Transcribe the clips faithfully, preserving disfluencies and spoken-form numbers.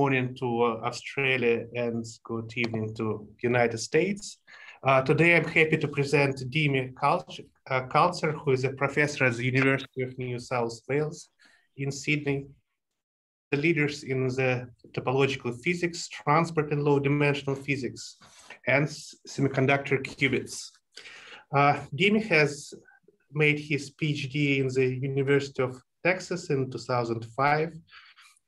Good morning to uh, Australia and good evening to United States. Uh, today I'm happy to present Dimi Culcer, uh, Culcer, who is a professor at the University of New South Wales in Sydney. The leaders in the topological physics, transport and low dimensional physics, and semiconductor qubits. Uh, Dimi has made his PhD in the University of Texas in two thousand five.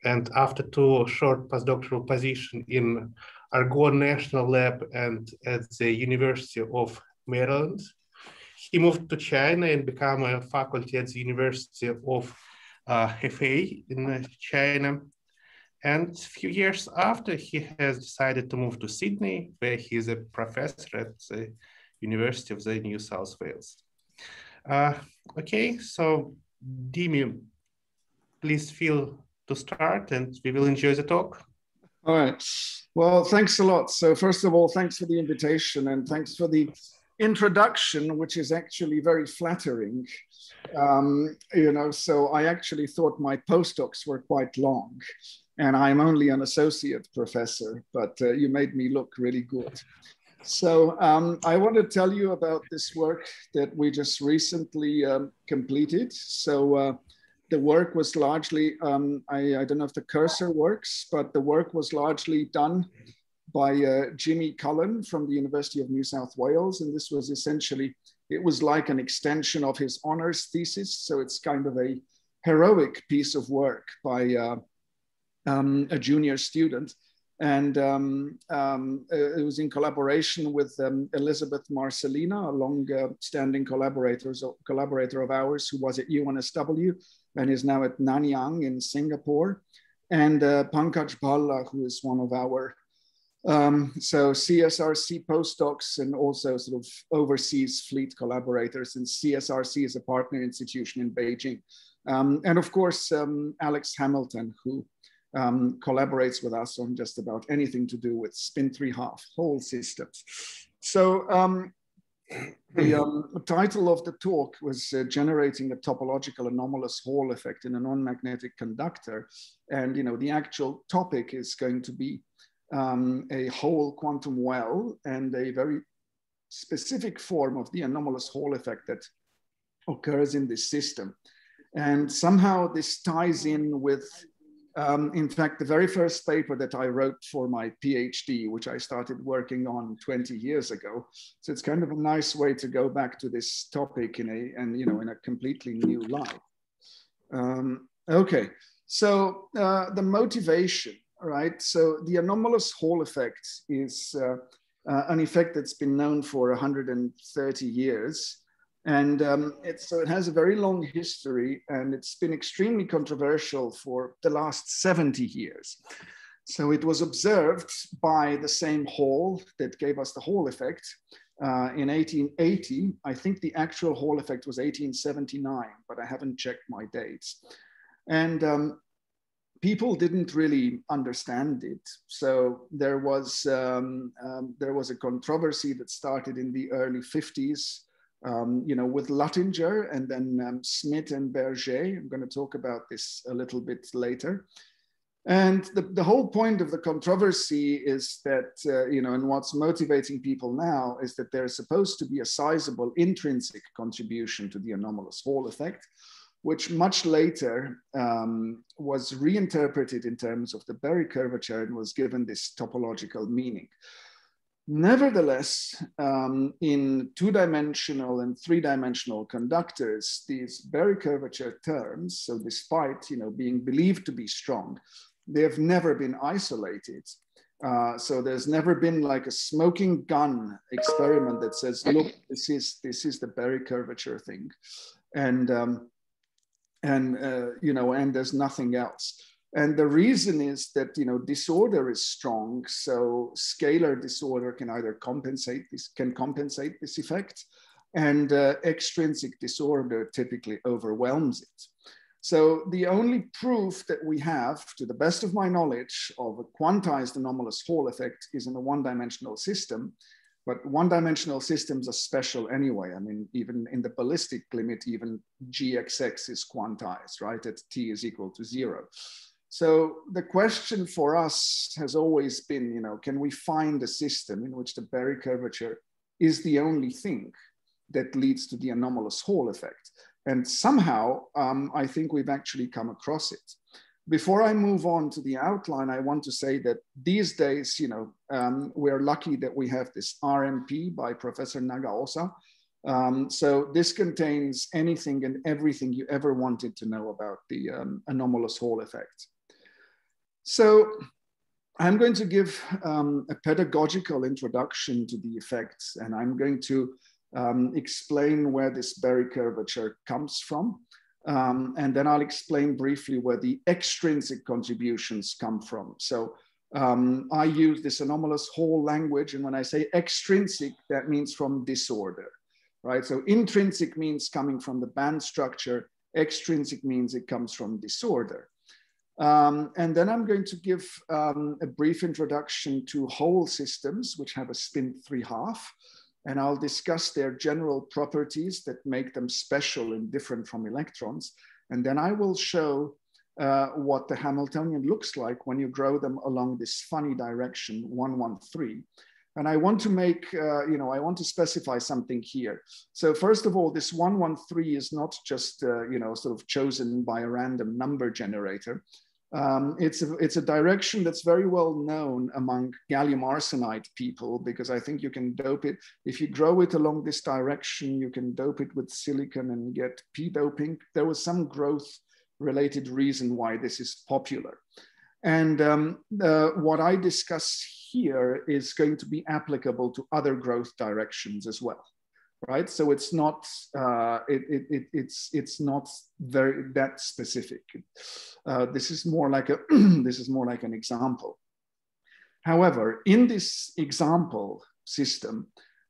And after two short postdoctoral positions in Argonne National Lab and at the University of Maryland, he moved to China and became a faculty at the University of uh, Hefei in China. And a few years after, he has decided to move to Sydney, where he is a professor at the University of the New South Wales. Uh, okay, so Dimi, please feel to start and we will enjoy the talk. All right. Well, thanks a lot. So first of all, thanks for the invitation and thanks for the introduction, which is actually very flattering. Um, you know, so I actually thought my postdocs were quite long and I'm only an associate professor, but uh, you made me look really good. So um, I want to tell you about this work that we just recently um, completed. So uh, The work was largely, um, I, I don't know if the cursor works, but the work was largely done by uh, Jimmy Cullen from the University of New South Wales. And this was essentially, it was like an extension of his honors thesis. So it's kind of a heroic piece of work by uh, um, a junior student. And um, um, it was in collaboration with um, Elizabeth Marcellina, a long-standing collaborator, so collaborator of ours who was at U N S W and is now at Nanyang in Singapore, and uh, Pankaj Bhalla, who is one of our um, so C S R C postdocs and also sort of overseas fleet collaborators, and C S R C is a partner institution in Beijing. Um, and of course, um, Alex Hamilton, who Um, collaborates with us on just about anything to do with spin three half whole systems. So um, the um, title of the talk was uh, generating a topological anomalous Hall effect in a non-magnetic conductor. And, you know, the actual topic is going to be um, a whole quantum well and a very specific form of the anomalous Hall effect that occurs in this system. And somehow this ties in with Um, in fact, the very first paper that I wrote for my PhD, which I started working on twenty years ago. So it's kind of a nice way to go back to this topic in a, and, you know, in a completely new light. Um, okay, so uh, the motivation, right? So the anomalous Hall effect is uh, uh, an effect that's been known for one hundred thirty years. And um, it's, so it has a very long history and it's been extremely controversial for the last seventy years. So it was observed by the same Hall that gave us the Hall effect uh, in eighteen eighty. I think the actual Hall effect was eighteen seventy-nine, but I haven't checked my dates. And um, people didn't really understand it. So there was, um, um, there was a controversy that started in the early fifties. Um, you know, with Luttinger and then um, Smith and Berger. I'm going to talk about this a little bit later. And the, the whole point of the controversy is that, uh, you know, and what's motivating people now is that there's supposed to be a sizable intrinsic contribution to the anomalous Hall effect, which much later um, was reinterpreted in terms of the Berry curvature and was given this topological meaning. Nevertheless, um, in two-dimensional and three-dimensional conductors, these Berry curvature terms, so despite, you know, being believed to be strong, they have never been isolated. Uh, so there's never been like a smoking gun experiment that says, look, this is, this is the Berry curvature thing. And, um, and uh, you know, and there's nothing else. And the reason is that, you know, disorder is strong, so scalar disorder can either compensate this, can compensate this effect, and uh, extrinsic disorder typically overwhelms it. So the only proof that we have, to the best of my knowledge, of a quantized anomalous Hall effect is in a one-dimensional system, but one-dimensional systems are special anyway. I mean, even in the ballistic limit, even G X X is quantized, right, at t is equal to zero. So the question for us has always been, you know, can we find a system in which the Berry curvature is the only thing that leads to the anomalous Hall effect? And somehow, um, I think we've actually come across it. Before I move on to the outline, I want to say that these days, you know, um, we're lucky that we have this R M P by Professor Nagaosa. Um, so this contains anything and everything you ever wanted to know about the um, anomalous Hall effect. So I'm going to give um, a pedagogical introduction to the effects, and I'm going to um, explain where this Berry curvature comes from. Um, and then I'll explain briefly where the extrinsic contributions come from. So um, I use this anomalous Hall language, and when I say extrinsic, that means from disorder, right? So intrinsic means coming from the band structure, extrinsic means it comes from disorder. Um, and then I'm going to give um, a brief introduction to Hall systems, which have a spin three half. And I'll discuss their general properties that make them special and different from electrons. And then I will show uh, what the Hamiltonian looks like when you grow them along this funny direction, one one three. And I want to make, uh, you know, I want to specify something here. So first of all, this one one three is not just, uh, you know, sort of chosen by a random number generator. Um, it's, a, it's a direction that's very well known among gallium arsenide people, because I think you can dope it. If you grow it along this direction, you can dope it with silicon and get p-doping. There was some growth related reason why this is popular. And um, uh, what I discuss here is going to be applicable to other growth directions as well. Right, so it's not uh, it, it, it, it's it's not very that specific. Uh, this is more like a this is more like an example. However, in this example system,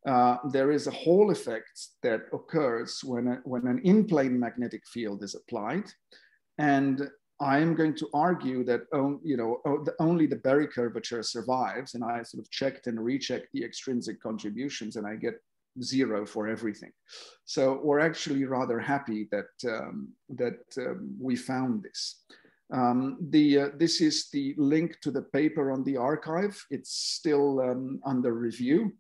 uh, there is a Hall effect that occurs when a, when an in-plane magnetic field is applied, and I am going to argue that on, you know only the Berry curvature survives, and I sort of checked and rechecked the extrinsic contributions, and I get zero for everything. So we're actually rather happy that um, that um, we found this. Um, the uh, this is the link to the paper on the archive. It's still um, under review,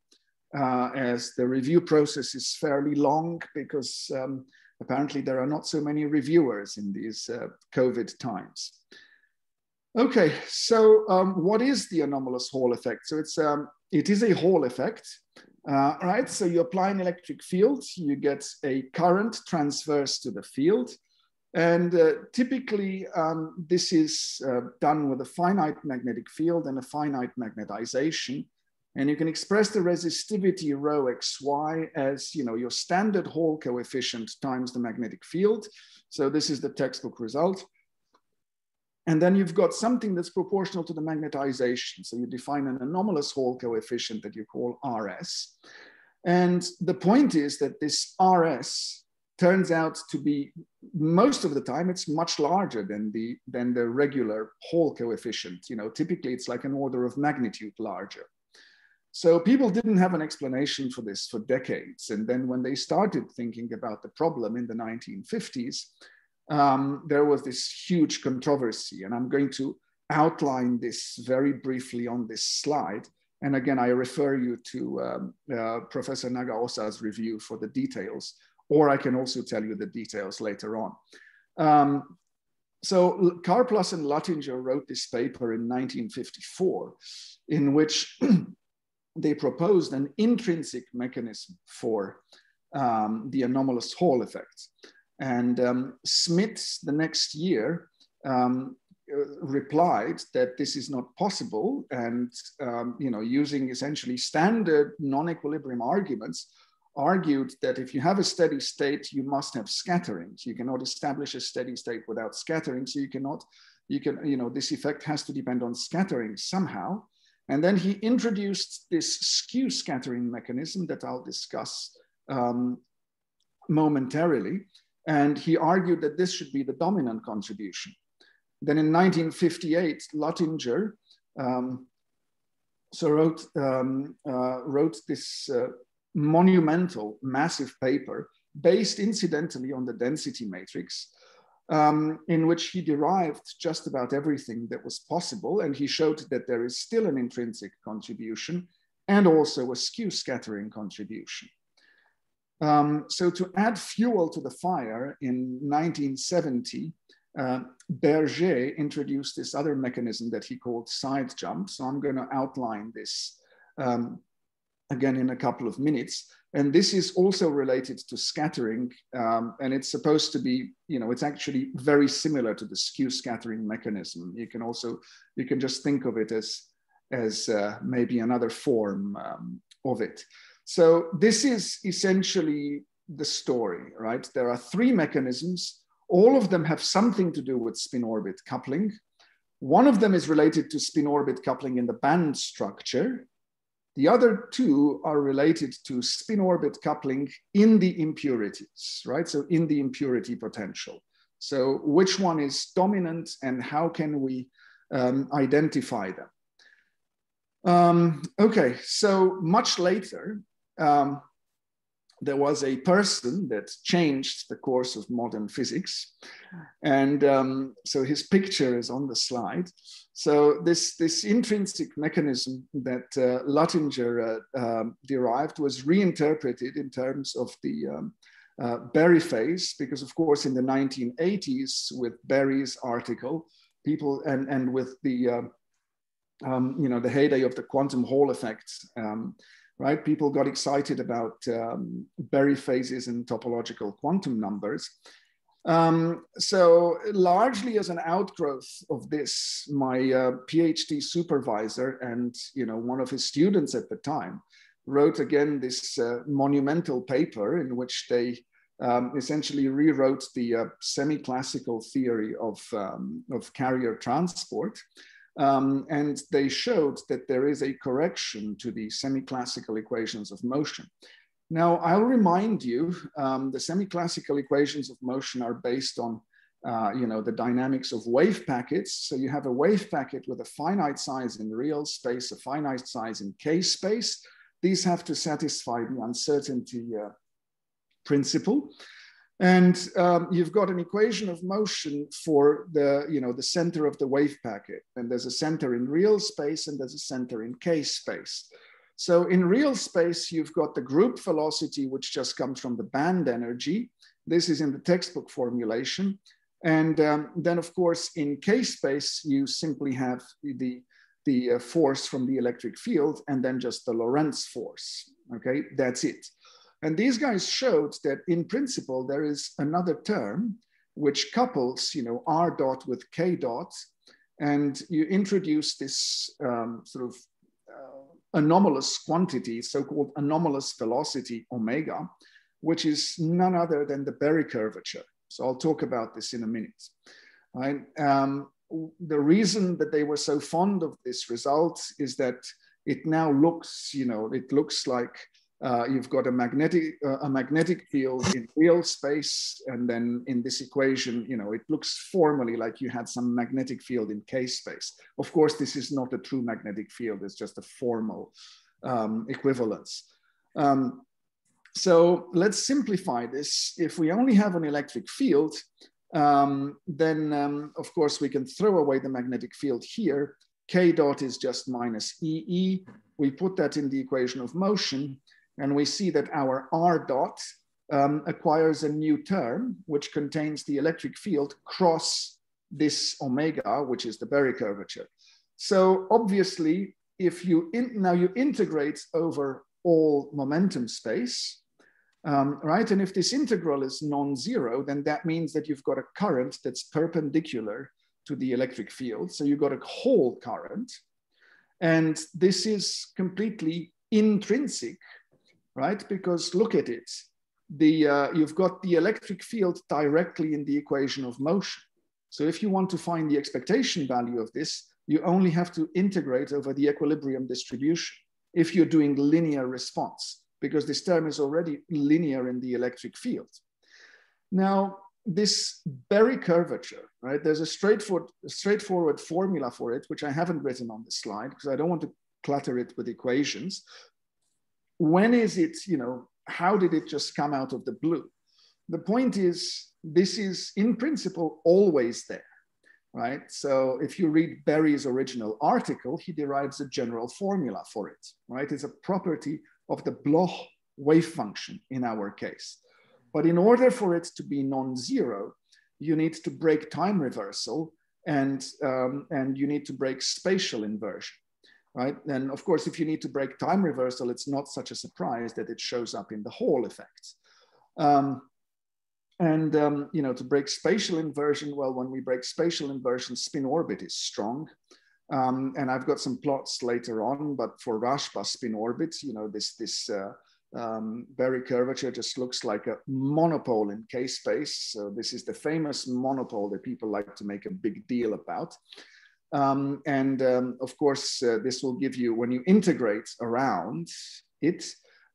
uh, as the review process is fairly long, because um, apparently there are not so many reviewers in these uh, COVID times. Okay, so um, what is the anomalous Hall effect? So it's um, it is a Hall effect. Uh, right, so you apply an electric field, you get a current transverse to the field. And uh, typically um, this is uh, done with a finite magnetic field and a finite magnetization. And you can express the resistivity rho xy as, you know, your standard Hall coefficient times the magnetic field. So this is the textbook result. And then you've got something that's proportional to the magnetization. So you define an anomalous Hall coefficient that you call R S. And the point is that this R S turns out to be, most of the time, it's much larger than the, than the regular Hall coefficient. You know, typically it's like an order of magnitude larger. So people didn't have an explanation for this for decades. And then when they started thinking about the problem in the nineteen fifties, Um, there was this huge controversy, and I'm going to outline this very briefly on this slide. And again, I refer you to um, uh, Professor Nagaosa's review for the details, or I can also tell you the details later on. Um, so Karplus and Luttinger wrote this paper in nineteen fifty-four, in which they proposed an intrinsic mechanism for um, the anomalous Hall effect. And um, Smith, the next year, um, replied that this is not possible. And, um, you know, using essentially standard non-equilibrium arguments, argued that if you have a steady state, you must have scattering. You cannot establish a steady state without scattering. So you cannot, you can, you know, this effect has to depend on scattering somehow. And then he introduced this skew scattering mechanism that I'll discuss um, momentarily. And he argued that this should be the dominant contribution. Then in nineteen fifty-eight, Luttinger um, so wrote, um, uh, wrote this uh, monumental, massive paper based incidentally on the density matrix, um, in which he derived just about everything that was possible. And he showed that there is still an intrinsic contribution and also a skew scattering contribution. Um, so to add fuel to the fire in nineteen seventy, uh, Berger introduced this other mechanism that he called side jump. So I'm going to outline this um, again in a couple of minutes. And this is also related to scattering. Um, and it's supposed to be, you know, it's actually very similar to the skew scattering mechanism. You can also, you can just think of it as, as uh, maybe another form um, of it. So this is essentially the story, right? There are three mechanisms. All of them have something to do with spin-orbit coupling. One of them is related to spin-orbit coupling in the band structure. The other two are related to spin-orbit coupling in the impurities, right? So in the impurity potential. So which one is dominant and how can we um, identify them? Um, okay, so much later, Um, there was a person that changed the course of modern physics. And um, so his picture is on the slide. So this, this intrinsic mechanism that uh, Luttinger uh, uh, derived was reinterpreted in terms of the um, uh, Berry phase, because of course in the nineteen eighties with Berry's article, people and, and with the, uh, um, you know, the heyday of the quantum Hall effect, um, right? People got excited about um, Berry phases and topological quantum numbers. Um, so largely as an outgrowth of this, my uh, PhD supervisor and you know one of his students at the time wrote again this uh, monumental paper in which they um, essentially rewrote the uh, semi-classical theory of, um, of carrier transport. Um, and they showed that there is a correction to the semi-classical equations of motion. Now, I'll remind you, um, the semi-classical equations of motion are based on, uh, you know, the dynamics of wave packets. So you have a wave packet with a finite size in real space, a finite size in K space. These have to satisfy the uncertainty uh, principle. And um, you've got an equation of motion for the, you know, the center of the wave packet. And there's a center in real space and there's a center in K space. So in real space, you've got the group velocity, which just comes from the band energy. This is in the textbook formulation. And um, then of course, in K space, you simply have the, the uh, force from the electric field and then just the Lorentz force, okay? That's it. And these guys showed that in principle, there is another term which couples, you know, R dot with K dot, and you introduce this um, sort of uh, anomalous quantity, so-called anomalous velocity omega, which is none other than the Berry curvature. So I'll talk about this in a minute. Right? Um, the reason that they were so fond of this result is that it now looks, you know, it looks like Uh, you've got a magnetic uh, a magnetic field in real space, and then in this equation, you know, it looks formally like you had some magnetic field in K space. Of course, this is not a true magnetic field; it's just a formal um, equivalence. Um, so let's simplify this. If we only have an electric field, um, then um, of course we can throw away the magnetic field here. K dot is just minus E E. We put that in the equation of motion. And we see that our R dot um, acquires a new term, which contains the electric field cross this omega, which is the Berry curvature. So obviously, if you in, now you integrate over all momentum space, um, right? And if this integral is non-zero, then that means that you've got a current that's perpendicular to the electric field. So you've got a whole current. And this is completely intrinsic, right? Because look at it, the, uh, you've got the electric field directly in the equation of motion. So if you want to find the expectation value of this, you only have to integrate over the equilibrium distribution if you're doing linear response, because this term is already linear in the electric field. Now, this Berry curvature, right? There's a straightforward, straightforward formula for it, which I haven't written on the slide because I don't want to clutter it with equations. When is it, you know, how did it just come out of the blue? The point is this is in principle always there, right? So if you read Berry's original article, he derives a general formula for it, right? It's a property of the Bloch wave function in our case. But in order for it to be non-zero, you need to break time reversal and, um, and you need to break spatial inversion, right? And of course, if you need to break time reversal, it's not such a surprise that it shows up in the Hall effect. Um, and, um, you know, to break spatial inversion, well, when we break spatial inversion, spin orbit is strong. Um, and I've got some plots later on, but for Rashba spin orbit, you know, this, this uh, um, Berry curvature just looks like a monopole in K-space. So this is the famous monopole that people like to make a big deal about. Um, and um, of course, uh, this will give you, when you integrate around it,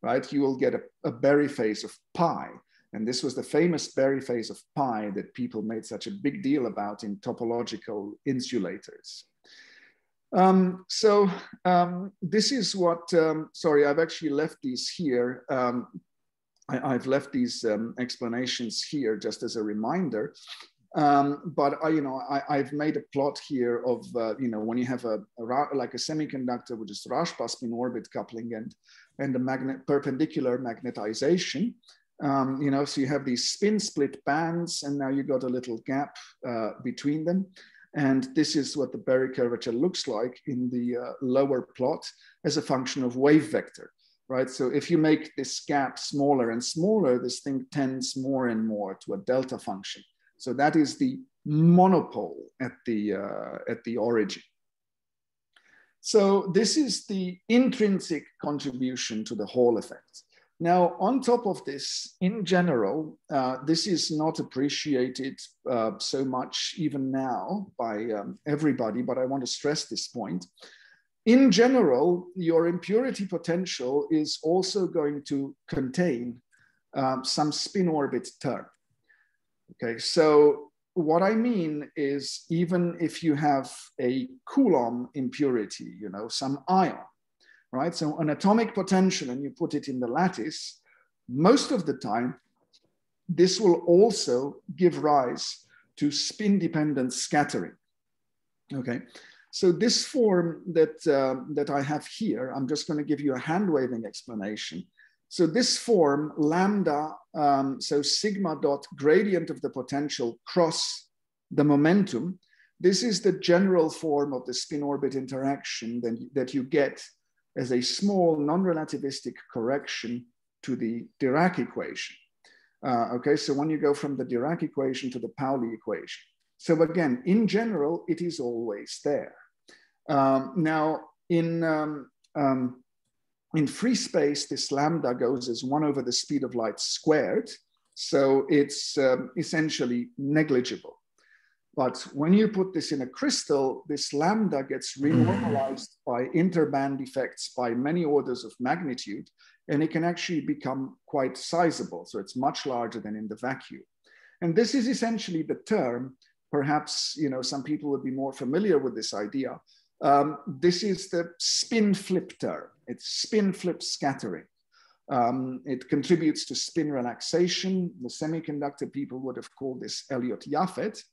right, you will get a, a Berry phase of pi. And this was the famous Berry phase of pi that people made such a big deal about in topological insulators. Um, so um, this is what, um, sorry, I've actually left these here. Um, I, I've left these um, explanations here just as a reminder. Um, but I, you know, I, I've made a plot here of, uh, you know, when you have a, a like a semiconductor with just Rashba spin orbit coupling and, and the magnet perpendicular magnetization, um, you know, so you have these spin split bands and now you got a little gap uh, between them. And this is what the Berry curvature looks like in the uh, lower plot as a function of wave vector, right? So if you make this gap smaller and smaller, this thing tends more and more to a delta function. So that is the monopole at the, uh, at the origin. So this is the intrinsic contribution to the Hall effect. Now, on top of this, in general, uh, this is not appreciated uh, so much even now by um, everybody, but I want to stress this point. In general, your impurity potential is also going to contain um, some spin orbit term. Okay, so what I mean is even if you have a Coulomb impurity, you know, some ion, right? So an atomic potential and you put it in the lattice, most of the time, this will also give rise to spin-dependent scattering, okay? So this form that, uh, that I have here, I'm just going to give you a hand-waving explanation. So this form, lambda, um, so sigma dot gradient of the potential cross the momentum, this is the general form of the spin-orbit interaction that, that you get as a small non-relativistic correction to the Dirac equation. Uh, okay, so when you go from the Dirac equation to the Pauli equation. So again, in general, it is always there. Um, now, in... Um, um, In free space, this lambda goes as one over the speed of light squared. So it's um, essentially negligible. But when you put this in a crystal, this lambda gets renormalized by interband effects by many orders of magnitude, and it can actually become quite sizable. So it's much larger than in the vacuum. And this is essentially the term, perhaps, you know, some people would be more familiar with this idea. Um, this is the spin flip term. It's spin flip scattering. Um, it contributes to spin relaxation. The semiconductor people would have called this Elliot Yafet.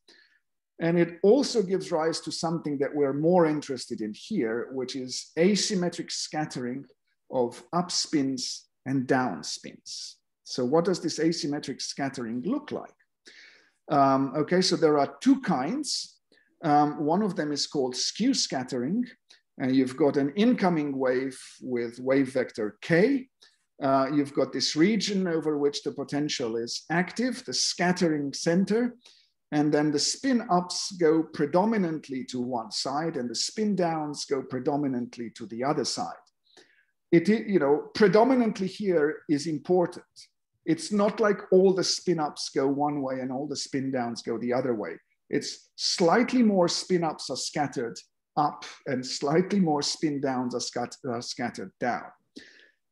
And it also gives rise to something that we're more interested in here, which is asymmetric scattering of up spins and down spins. So what does this asymmetric scattering look like? Um, okay, so there are two kinds. Um, one of them is called skew scattering, and you've got an incoming wave with wave vector k. Uh, you've got this region over which the potential is active, the scattering center, and then the spin ups go predominantly to one side and the spin downs go predominantly to the other side. It, you know, predominantly here is important. It's not like all the spin ups go one way and all the spin downs go the other way. It's slightly more spin-ups are scattered up and slightly more spin-downs are, scat are scattered down.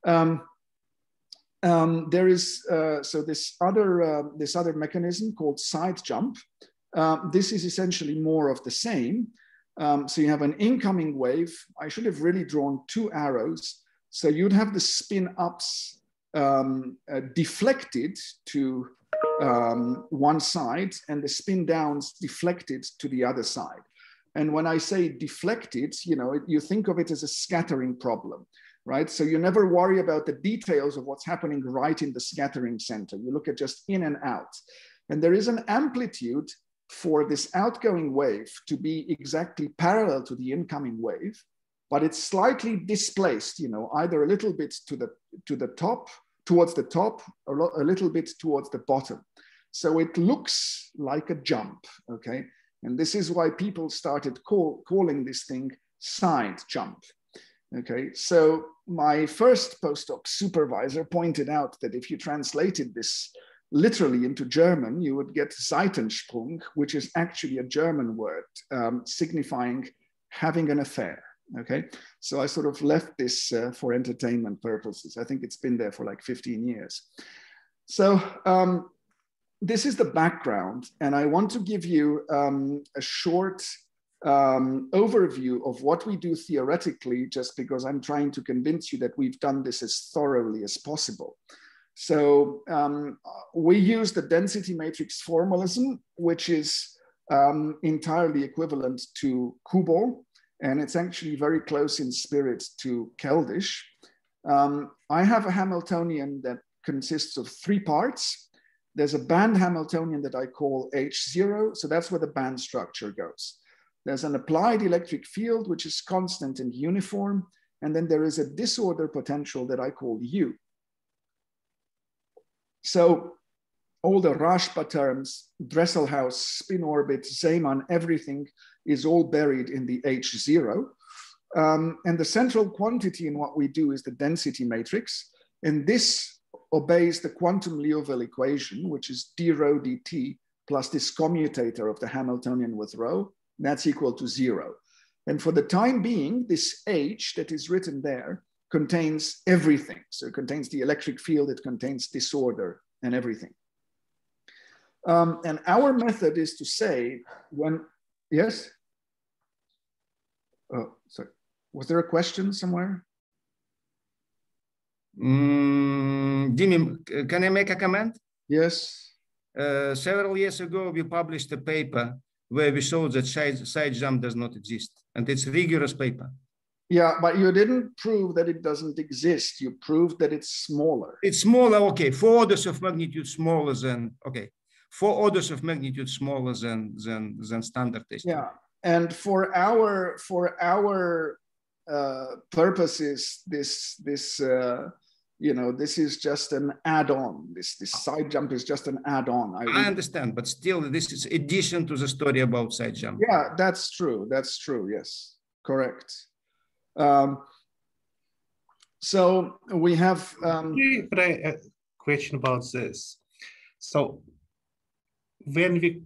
Um, um, there is, uh, so this other, uh, this other mechanism called side jump. Um, this is essentially more of the same. Um, so you have an incoming wave. I should have really drawn two arrows. So you'd have the spin-ups um, uh, deflected to um, one side and the spin downs deflected to the other side. And when I say deflected, you know, you think of it as a scattering problem, right? So you never worry about the details of what's happening right in the scattering center. You look at just in and out. And there is an amplitude for this outgoing wave to be exactly parallel to the incoming wave, but it's slightly displaced, you know, either a little bit to the, to the top, towards the top, a, a little bit towards the bottom. So it looks like a jump, okay? And this is why people started call, calling this thing side jump. Okay, so my first postdoc supervisor pointed out that if you translated this literally into German, you would get Seitensprung, which is actually a German word um, signifying having an affair. Okay, so I sort of left this uh, for entertainment purposes. I think it's been there for like fifteen years. So, um, this is the background, and I want to give you um, a short um, overview of what we do theoretically, just because I'm trying to convince you that we've done this as thoroughly as possible. So um, we use the density matrix formalism, which is um, entirely equivalent to Kubo, and it's actually very close in spirit to Keldysh. Um, I have a Hamiltonian that consists of three parts. There's a band Hamiltonian that I call H zero. So that's where the band structure goes. There's an applied electric field, which is constant and uniform. And then there is a disorder potential that I call U. So all the Rashba terms, Dresselhaus, spin orbit, Zeeman, everything is all buried in the H zero. Um, and the central quantity in what we do is the density matrix. And this obeys the quantum Liouville equation, which is d rho dt plus this commutator of the Hamiltonian with rho, that's equal to zero. And for the time being, this H that is written there contains everything. So it contains the electric field, it contains disorder and everything. Um, and our method is to say when, yes? Oh, sorry, was there a question somewhere? Mm, Dimi, can I make a comment? Yes. Uh, several years ago, we published a paper where we showed that side, side jump does not exist, and it's a rigorous paper. Yeah, but you didn't prove that it doesn't exist. You proved that it's smaller. It's smaller, okay. Four orders of magnitude smaller than, okay. Four orders of magnitude smaller than, than, than standard test. Yeah, and for our, for our uh, purposes, this, this, uh, you know, this is just an add-on. This this side jump is just an add-on. I, I understand, but still, this is addition to the story about side jump. Yeah, that's true. That's true. Yes, correct. Um, so we have. Um, but I have a question about this. So when we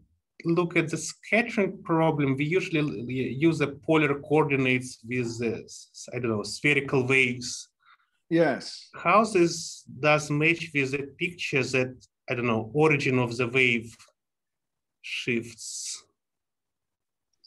look at the scattering problem, we usually use the polar coordinates with this, I don't know, spherical waves. Yes. How this does match with the picture that, I don't know, origin of the wave shifts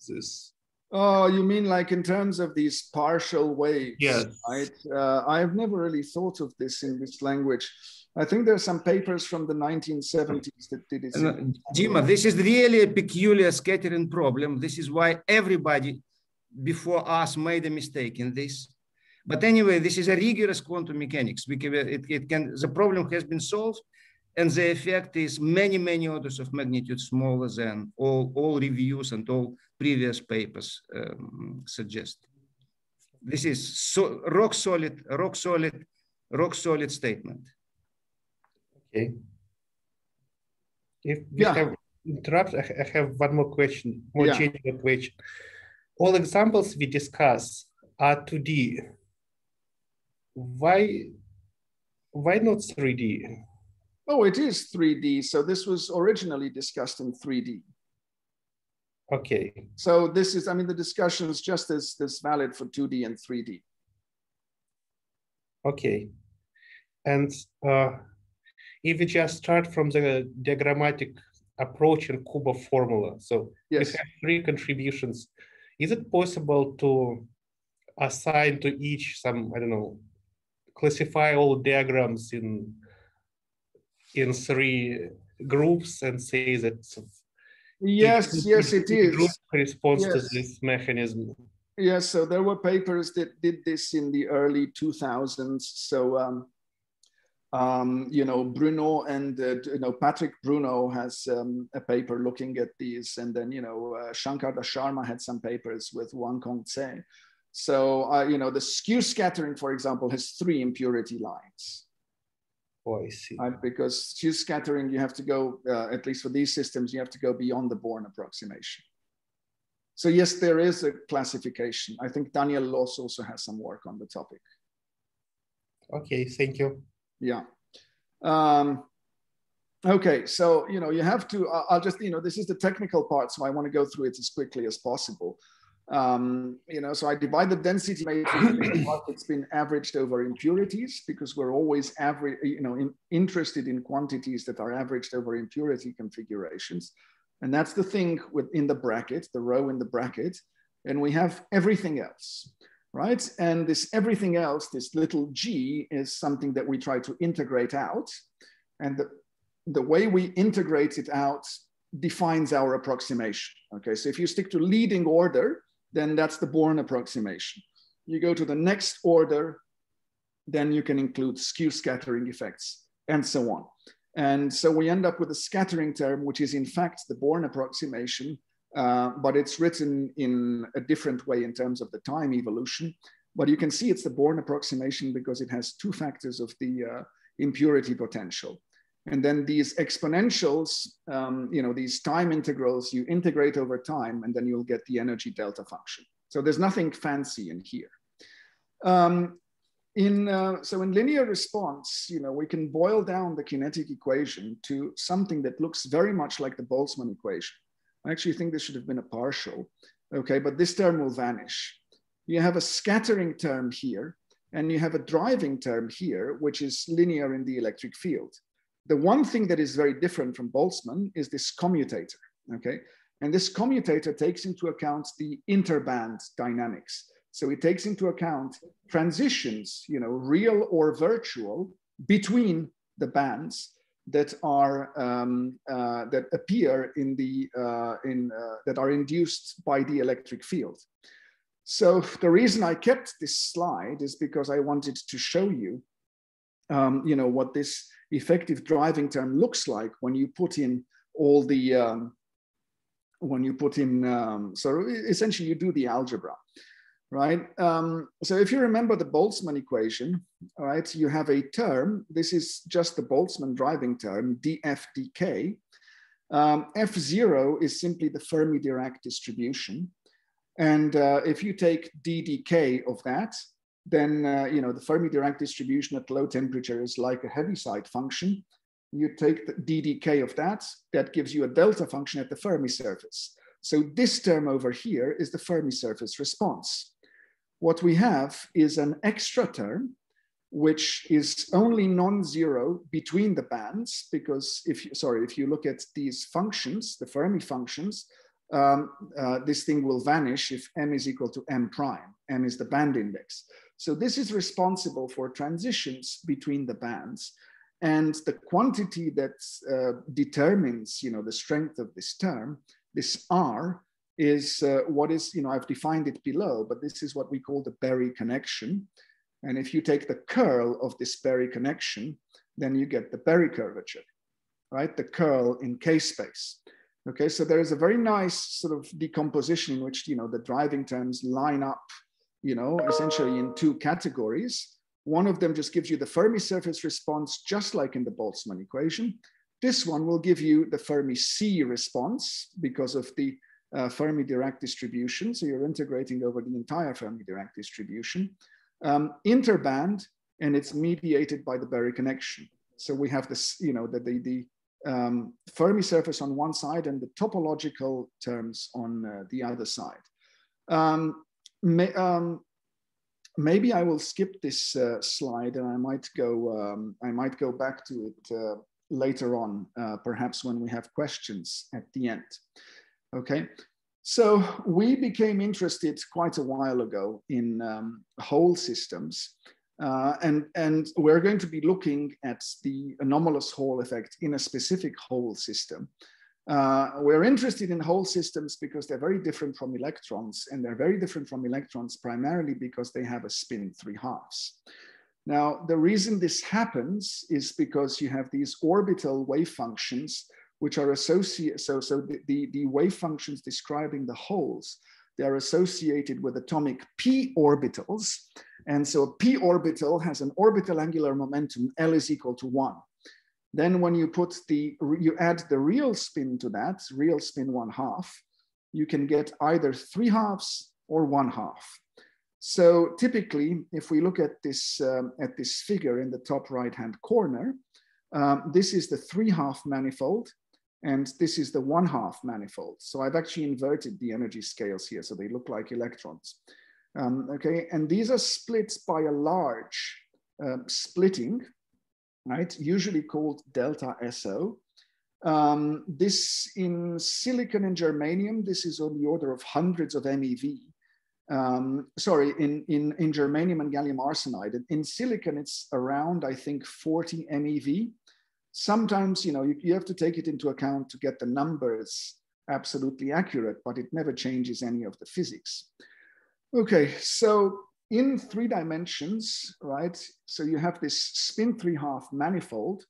this? Oh, you mean like in terms of these partial waves, yes. Right? Uh, I've never really thought of this in this language. I think there are some papers from the nineteen seventies that did it. Uh, Dima, this is really a peculiar scattering problem. This is why everybody before us made a mistake in this. But anyway, this is a rigorous quantum mechanics. We can, it, it can, the problem has been solved, and the effect is many, many orders of magnitude smaller than all, all reviews and all previous papers um, suggest. This is so, rock solid, rock solid, rock solid statement. Okay. If we yeah. have interrupt, I have one more question, more yeah. change of question. All examples we discuss are two D. Why, why not three D? Oh, it is three D. So this was originally discussed in three D. Okay. So this is, I mean, the discussion is just as this valid for two D and three D. Okay. And uh, if we just start from the diagrammatic approach and Kubo formula, so yes. we have three contributions. Is it possible to assign to each some, I don't know, classify all diagrams in in three groups and say that yes, it, yes, it, it is. Group responds yes. to this mechanism. Yes, so there were papers that did this in the early two thousands. So, um, um, you know, Bruno and, uh, you know, Patrick Bruno has um, a paper looking at these. And then, you know, uh, Shankar Das Sharma had some papers with Wang Kong Tse. So, uh, you know, the skew scattering, for example, has three impurity lines. Oh, I see. Uh, because skew scattering, you have to go, uh, at least for these systems, you have to go beyond the Born approximation. So yes, there is a classification. I think Daniel Loss also has some work on the topic. Okay, thank you. Yeah. Um, okay, so, you know, you have to, I'll just, you know, this is the technical part, so I want to go through it as quickly as possible. Um, you know, so I divide the density matrix, it's been averaged over impurities, because we're always average, you know, in, interested in quantities that are averaged over impurity configurations. And that's the thing within the bracket, the row in the bracket, and we have everything else, right? And this everything else, this little g, is something that we try to integrate out. And the, the way we integrate it out defines our approximation, okay? So if you stick to leading order, then that's the Born approximation. You go to the next order, then you can include skew scattering effects and so on. And so we end up with a scattering term, which is in fact the Born approximation, uh, but it's written in a different way in terms of the time evolution. But you can see it's the Born approximation because it has two factors of the uh, impurity potential. And then these exponentials, um, you know, these time integrals, you integrate over time, and then you'll get the energy delta function. So there's nothing fancy in here. Um, In, uh, so in linear response, you know, we can boil down the kinetic equation to something that looks very much like the Boltzmann equation. I actually think this should have been a partial, okay, but this term will vanish. You have a scattering term here, and you have a driving term here, which is linear in the electric field. The one thing that is very different from Boltzmann is this commutator, okay? And this commutator takes into account the interband dynamics. So it takes into account transitions, you know, real or virtual, between the bands that are um, uh, that appear in the uh, in uh, that are induced by the electric field. So the reason I kept this slide is because I wanted to show you, um, you know, what this effective driving term looks like when you put in all the um, when you put in. Um, so essentially, you do the algebra. Right, um, so if you remember the Boltzmann equation, all right, you have a term, this is just the Boltzmann driving term, df/dk. Um, F zero is simply the Fermi-Dirac distribution. And uh, if you take d d k of that, then, uh, you know, the Fermi-Dirac distribution at low temperature is like a Heaviside function. You take the d d k of that, that gives you a delta function at the Fermi surface. So this term over here is the Fermi surface response. What we have is an extra term, which is only non-zero between the bands, because if you, sorry, if you look at these functions, the Fermi functions, um, uh, this thing will vanish if m is equal to m prime. M is the band index. So this is responsible for transitions between the bands. And the quantity that uh, determines, you know, the strength of this term, this R, is uh, what is, you know, I've defined it below, but this is what we call the Berry connection. And if you take the curl of this Berry connection, then you get the Berry curvature, right? The curl in K space. Okay, so there is a very nice sort of decomposition in which, you know, the driving terms line up, you know, essentially in two categories. One of them just gives you the Fermi surface response, just like in the Boltzmann equation. This one will give you the Fermi C response because of the uh, Fermi-Dirac distribution. So you're integrating over the entire Fermi-Dirac distribution, um, interband, and it's mediated by the Berry connection. So we have this, you know, the, the, the um, Fermi surface on one side and the topological terms on uh, the other side. Um, may, um, maybe I will skip this uh, slide, and I might go. Um, I might go back to it. Uh, later on, uh, perhaps when we have questions at the end. Okay, so we became interested quite a while ago in um, whole systems, Uh, and, and we're going to be looking at the anomalous Hall effect in a specific Hall system. Uh, we're interested in Hall systems because they're very different from electrons, and they're very different from electrons primarily because they have a spin three halves. Now, the reason this happens is because you have these orbital wave functions which are associated, so, so the, the, the wave functions describing the holes, they're associated with atomic p orbitals. And so a p orbital has an orbital angular momentum, L is equal to one. Then when you put the, you add the real spin to that, real spin one half, you can get either three halves or one half. So typically, if we look at this, um, at this figure in the top right-hand corner, um, this is the three half manifold, and this is the one half manifold. So I've actually inverted the energy scales here, so they look like electrons. Um, okay, and these are split by a large uh, splitting, right? Usually called delta S O. Um, this in silicon and germanium, this is on the order of hundreds of MeV. Um, sorry, in, in, in germanium and gallium arsenide. In silicon, it's around, I think, forty MeV. Sometimes, you know, you, you have to take it into account to get the numbers absolutely accurate, but it never changes any of the physics. Okay, so in three dimensions, right? So you have this spin three half manifold,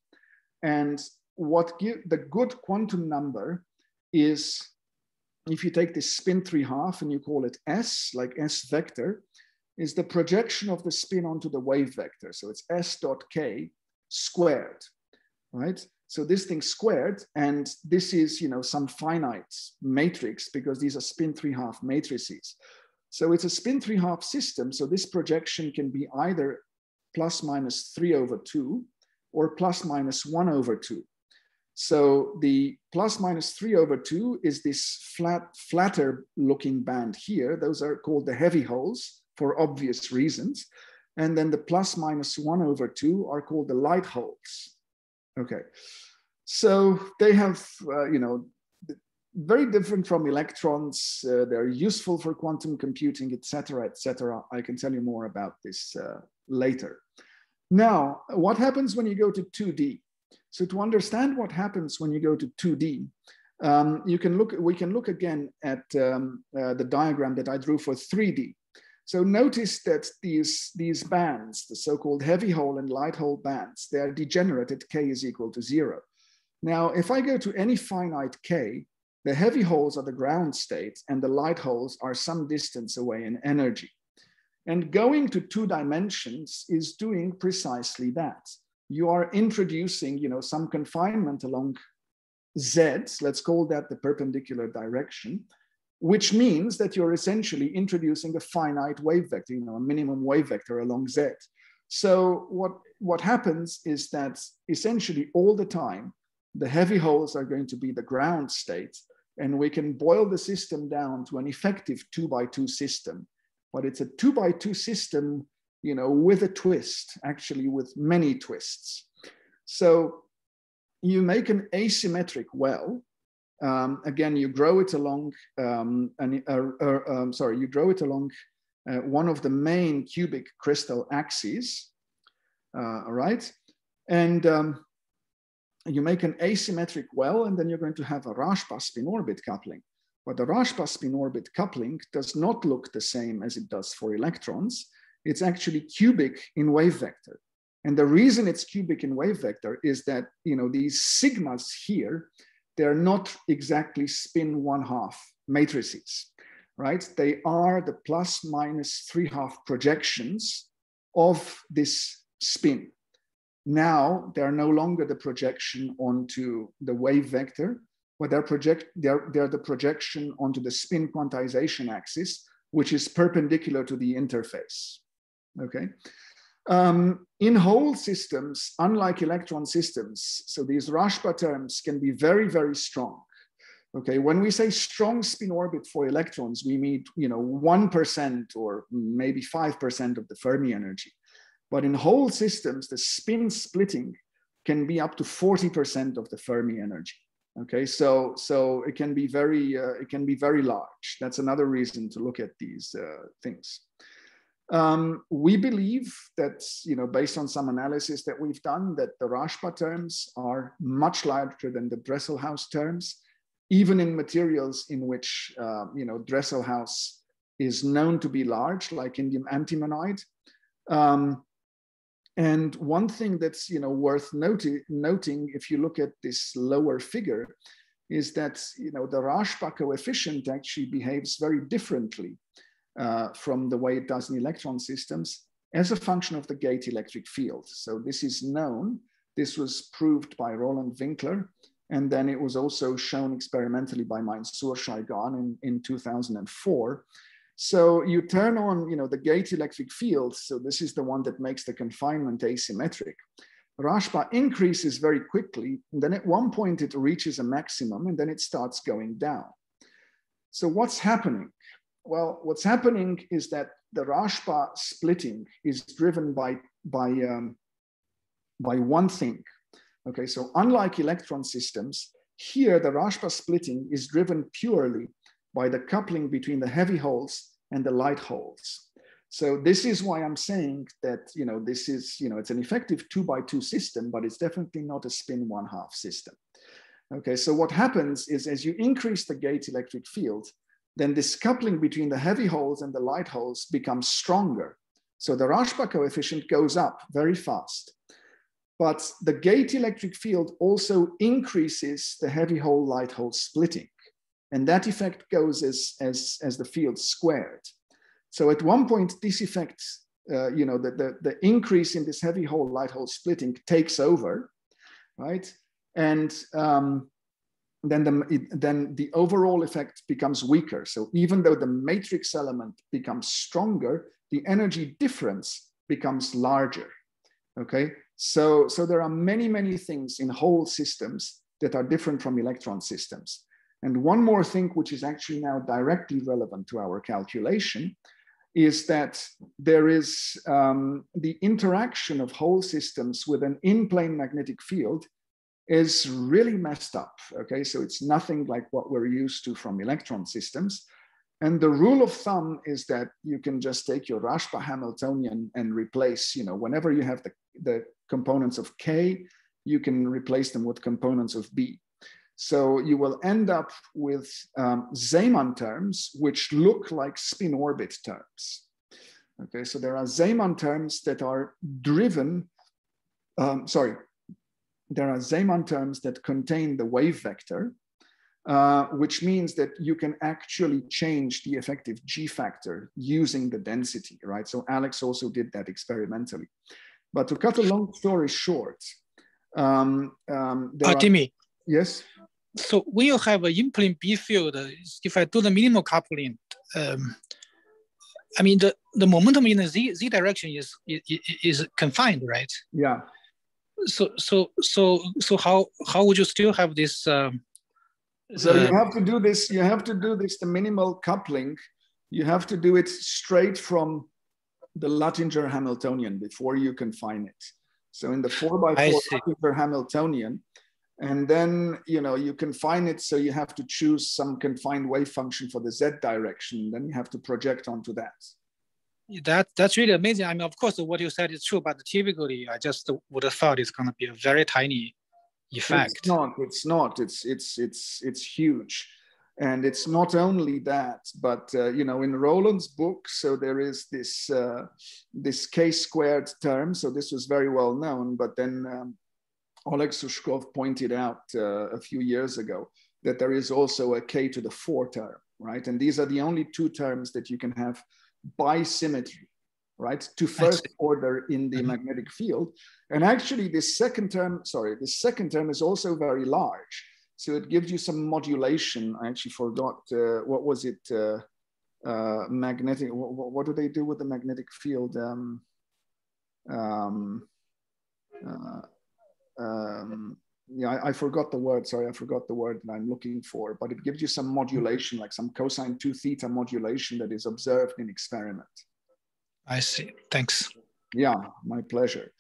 and what give the good quantum number is, if you take this spin three half and you call it S, like S vector, is the projection of the spin onto the wave vector. So it's S dot K squared, right? So this thing squared, and this is, you know, some finite matrix because these are spin three half matrices. So it's a spin three half system. So this projection can be either plus minus three over two or plus minus one over two. So the plus minus three over two is this flat, flatter looking band here. Those are called the heavy holes for obvious reasons. And then the plus minus one over two are called the light holes. Okay, so they have, uh, you know, very different from electrons. Uh, they're useful for quantum computing, et cetera, et cetera. I can tell you more about this uh, later. Now, what happens when you go to two D? So to understand what happens when you go to two D, um, you can look, we can look again at um, uh, the diagram that I drew for three D. So notice that these, these bands, the so-called heavy hole and light hole bands, they are degenerate at K is equal to zero. Now, if I go to any finite K, the heavy holes are the ground state and the light holes are some distance away in energy. And going to two dimensions is doing precisely that. You are introducing, you know, some confinement along Z, let's call that the perpendicular direction, which means that you're essentially introducing a finite wave vector, you know, a minimum wave vector along Z. So what, what happens is that essentially all the time, the heavy holes are going to be the ground state, and we can boil the system down to an effective two by two system. But it's a two by two system, you know, with a twist, actually with many twists. So you make an asymmetric well. Um, again, you grow it along, um, an, uh, uh, um, sorry, you grow it along uh, one of the main cubic crystal axes, uh, all right? And um, you make an asymmetric well, and then you're going to have a Rashba spin-orbit coupling. But the Rashba spin-orbit coupling does not look the same as it does for electrons. It's actually cubic in wave vector. And the reason it's cubic in wave vector is that, you know, these sigmas here, they're not exactly spin one half matrices, right? They are the plus minus three half projections of this spin. Now they're no longer the projection onto the wave vector, but they're, project, they're, they're the projection onto the spin quantization axis, which is perpendicular to the interface, okay? Um, in Hall systems, unlike electron systems, so these Rashba terms can be very, very strong, okay? When we say strong spin orbit for electrons, we mean, you know, one percent or maybe five percent of the Fermi energy. But in Hall systems, the spin splitting can be up to forty percent of the Fermi energy. Okay, so so it can be very uh, it can be very large. That's another reason to look at these uh, things. Um, we believe that, you know, based on some analysis that we've done, that the Rashba terms are much larger than the Dresselhaus terms, even in materials in which, uh, you know, Dresselhaus is known to be large, like indium antimonide. Um, and one thing that's, you know, worth noti noting, if you look at this lower figure, is that, you know, the Rashba coefficient actually behaves very differently Uh, from the way it does in electron systems as a function of the gate electric field. So this is known. This was proved by Roland Winkler. And then it was also shown experimentally by Mansour Shaigan in, in two thousand four. So you turn on, you know, the gate electric field. So this is the one that makes the confinement asymmetric. Rashba increases very quickly. And then at one point it reaches a maximum and then it starts going down. So what's happening? Well, what's happening is that the Rashba splitting is driven by, by, um, by one thing. Okay, so unlike electron systems, here the Rashba splitting is driven purely by the coupling between the heavy holes and the light holes. So this is why I'm saying that, you know, this is, you know, it's an effective two by two system, but it's definitely not a spin one half system. Okay, so what happens is as you increase the gate electric field, then this coupling between the heavy holes and the light holes becomes stronger. So the Rashba coefficient goes up very fast, but the gate electric field also increases the heavy hole light hole splitting. And that effect goes as, as, as the field squared. So at one point this effect, uh, you know, the, the, the increase in this heavy hole light hole splitting takes over, right? And, um, then the, then the overall effect becomes weaker. So even though the matrix element becomes stronger, the energy difference becomes larger, okay? So, so there are many, many things in whole systems that are different from electron systems. And one more thing, which is actually now directly relevant to our calculation, is that there is um, the interaction of whole systems with an in-plane magnetic field is really messed up, okay? So it's nothing like what we're used to from electron systems. And the rule of thumb is that you can just take your Rashba Hamiltonian and replace, you know, whenever you have the, the components of K, you can replace them with components of B. So you will end up with um, Zeeman terms, which look like spin orbit terms. Okay, so there are Zeeman terms that are driven, um, sorry, there are Zeeman terms that contain the wave vector, uh, which means that you can actually change the effective G factor using the density, right? So Alex also did that experimentally. But to cut a long story short, um, um, there uh, are- Jimmy. Yes? So when you have an in-plane B field, if I do the minimal coupling, um, I mean, the, the momentum in the Z, Z direction is, is, is confined, right? Yeah. So so so so how how would you still have this? Um, so uh, you have to do this. You have to do this. The minimal coupling, you have to do it straight from the Luttinger Hamiltonian before you confine it. So in the four by four Luttinger Hamiltonian, and then you know you confine it. So you have to choose some confined wave function for the Z direction. Then you have to project onto that. That that's really amazing. I mean, of course, what you said is true, but typically, I just would have thought it's going to be a very tiny effect. It's not. It's not. It's it's it's it's huge, and it's not only that, but uh, you know, in Roland's book, so there is this uh, this K squared term. So this was very well known, but then um, Oleg Sushkov pointed out uh, a few years ago that there is also a K to the four term, right? And these are the only two terms that you can have by symmetry, right, to first order in the mm-hmm. magnetic field. And actually this second term, sorry, this second term is also very large. So it gives you some modulation. I actually forgot, uh, what was it, uh, uh, magnetic, what, what do they do with the magnetic field? Um, um, uh, um, yeah, I, I forgot the word, sorry, I forgot the word that I'm looking for, but it gives you some modulation, like some cosine two theta modulation that is observed in experiment. I see, thanks. Yeah, my pleasure.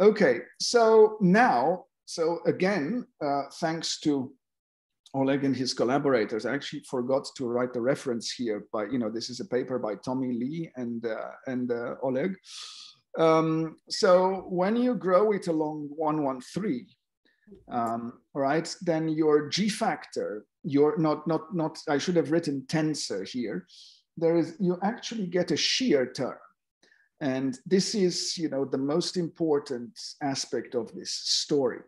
Okay, so now, so again, uh, thanks to Oleg and his collaborators. I actually forgot to write the reference here, but you know, this is a paper by Tommy Lee and uh, and uh, Oleg. Um, so when you grow it along one one three, um, right, then your G factor, your not not not. I should have written tensor here. There is you actually get a shear term, and this is you know the most important aspect of this story.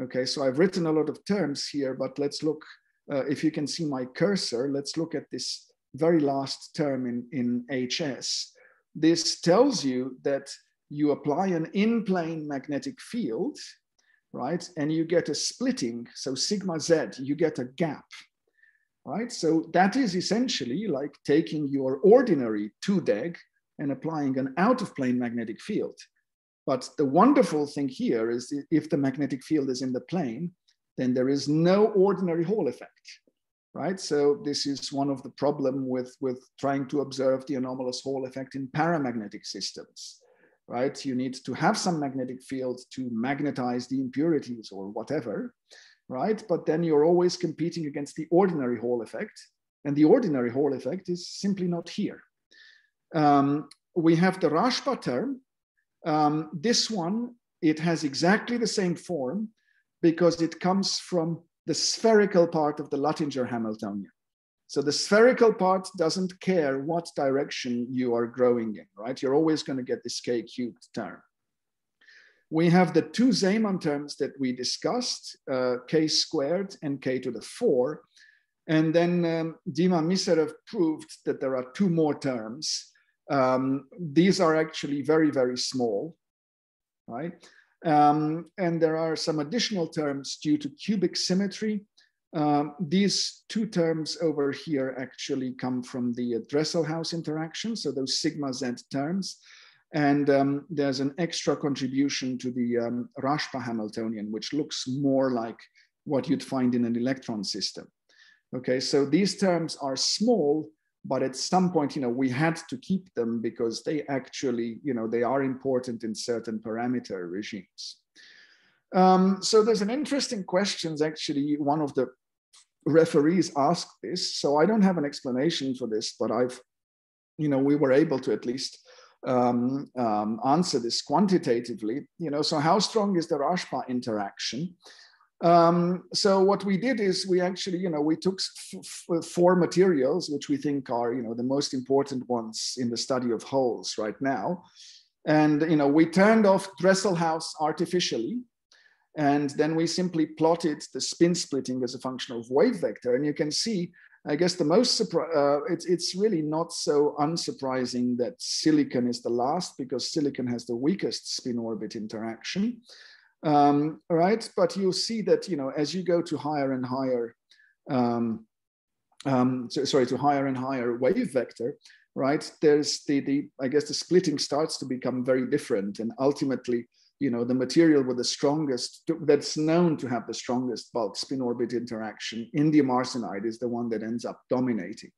Okay, so I've written a lot of terms here, but let's look, uh, if you can see my cursor, let's look at this very last term in, in H S. This tells you that you apply an in-plane magnetic field, right? And you get a splitting, so sigma Z, you get a gap, right? So that is essentially like taking your ordinary two deg and applying an out-of-plane magnetic field. But the wonderful thing here is if the magnetic field is in the plane, then there is no ordinary Hall effect, right? So this is one of the problem with, with trying to observe the anomalous Hall effect in paramagnetic systems, right? You need to have some magnetic field to magnetize the impurities or whatever, right? But then you're always competing against the ordinary Hall effect, and the ordinary Hall effect is simply not here. Um, we have the Rashba term. Um, this one, it has exactly the same form because it comes from the spherical part of the Luttinger Hamiltonian. So the spherical part doesn't care what direction you are growing in, right? You're always going to get this K cubed term. We have the two Zeeman terms that we discussed, uh, K squared and K to the four. And then um, Dima Miserev proved that there are two more terms. Um, these are actually very, very small, right? Um, and there are some additional terms due to cubic symmetry. Um, these two terms over here actually come from the uh, Dresselhaus interaction, so those sigma Z terms. And um, there's an extra contribution to the um, Rashba Hamiltonian, which looks more like what you'd find in an electron system. Okay, so these terms are small, but at some point, you know, we had to keep them because they actually, you know, they are important in certain parameter regimes. Um, so there's an interesting question, actually, one of the referees asked this. So I don't have an explanation for this, but I've, you know, we were able to at least um, um, answer this quantitatively, you know, so how strong is the Rashba interaction? Um, so what we did is we actually, you know, we took four materials, which we think are, you know, the most important ones in the study of holes right now. And, you know, we turned off Dresselhaus artificially, and then we simply plotted the spin splitting as a function of wave vector. And you can see, I guess the most, uh, it's, it's really not so unsurprising that silicon is the last because silicon has the weakest spin orbit interaction. Um, right, but you'll see that, you know, as you go to higher and higher, um, um, so, sorry, to higher and higher wave vector, right, there's the, the, I guess the splitting starts to become very different. And ultimately, you know, the material with the strongest, that's known to have the strongest bulk spin orbit interaction, indium arsenide, is the one that ends up dominating.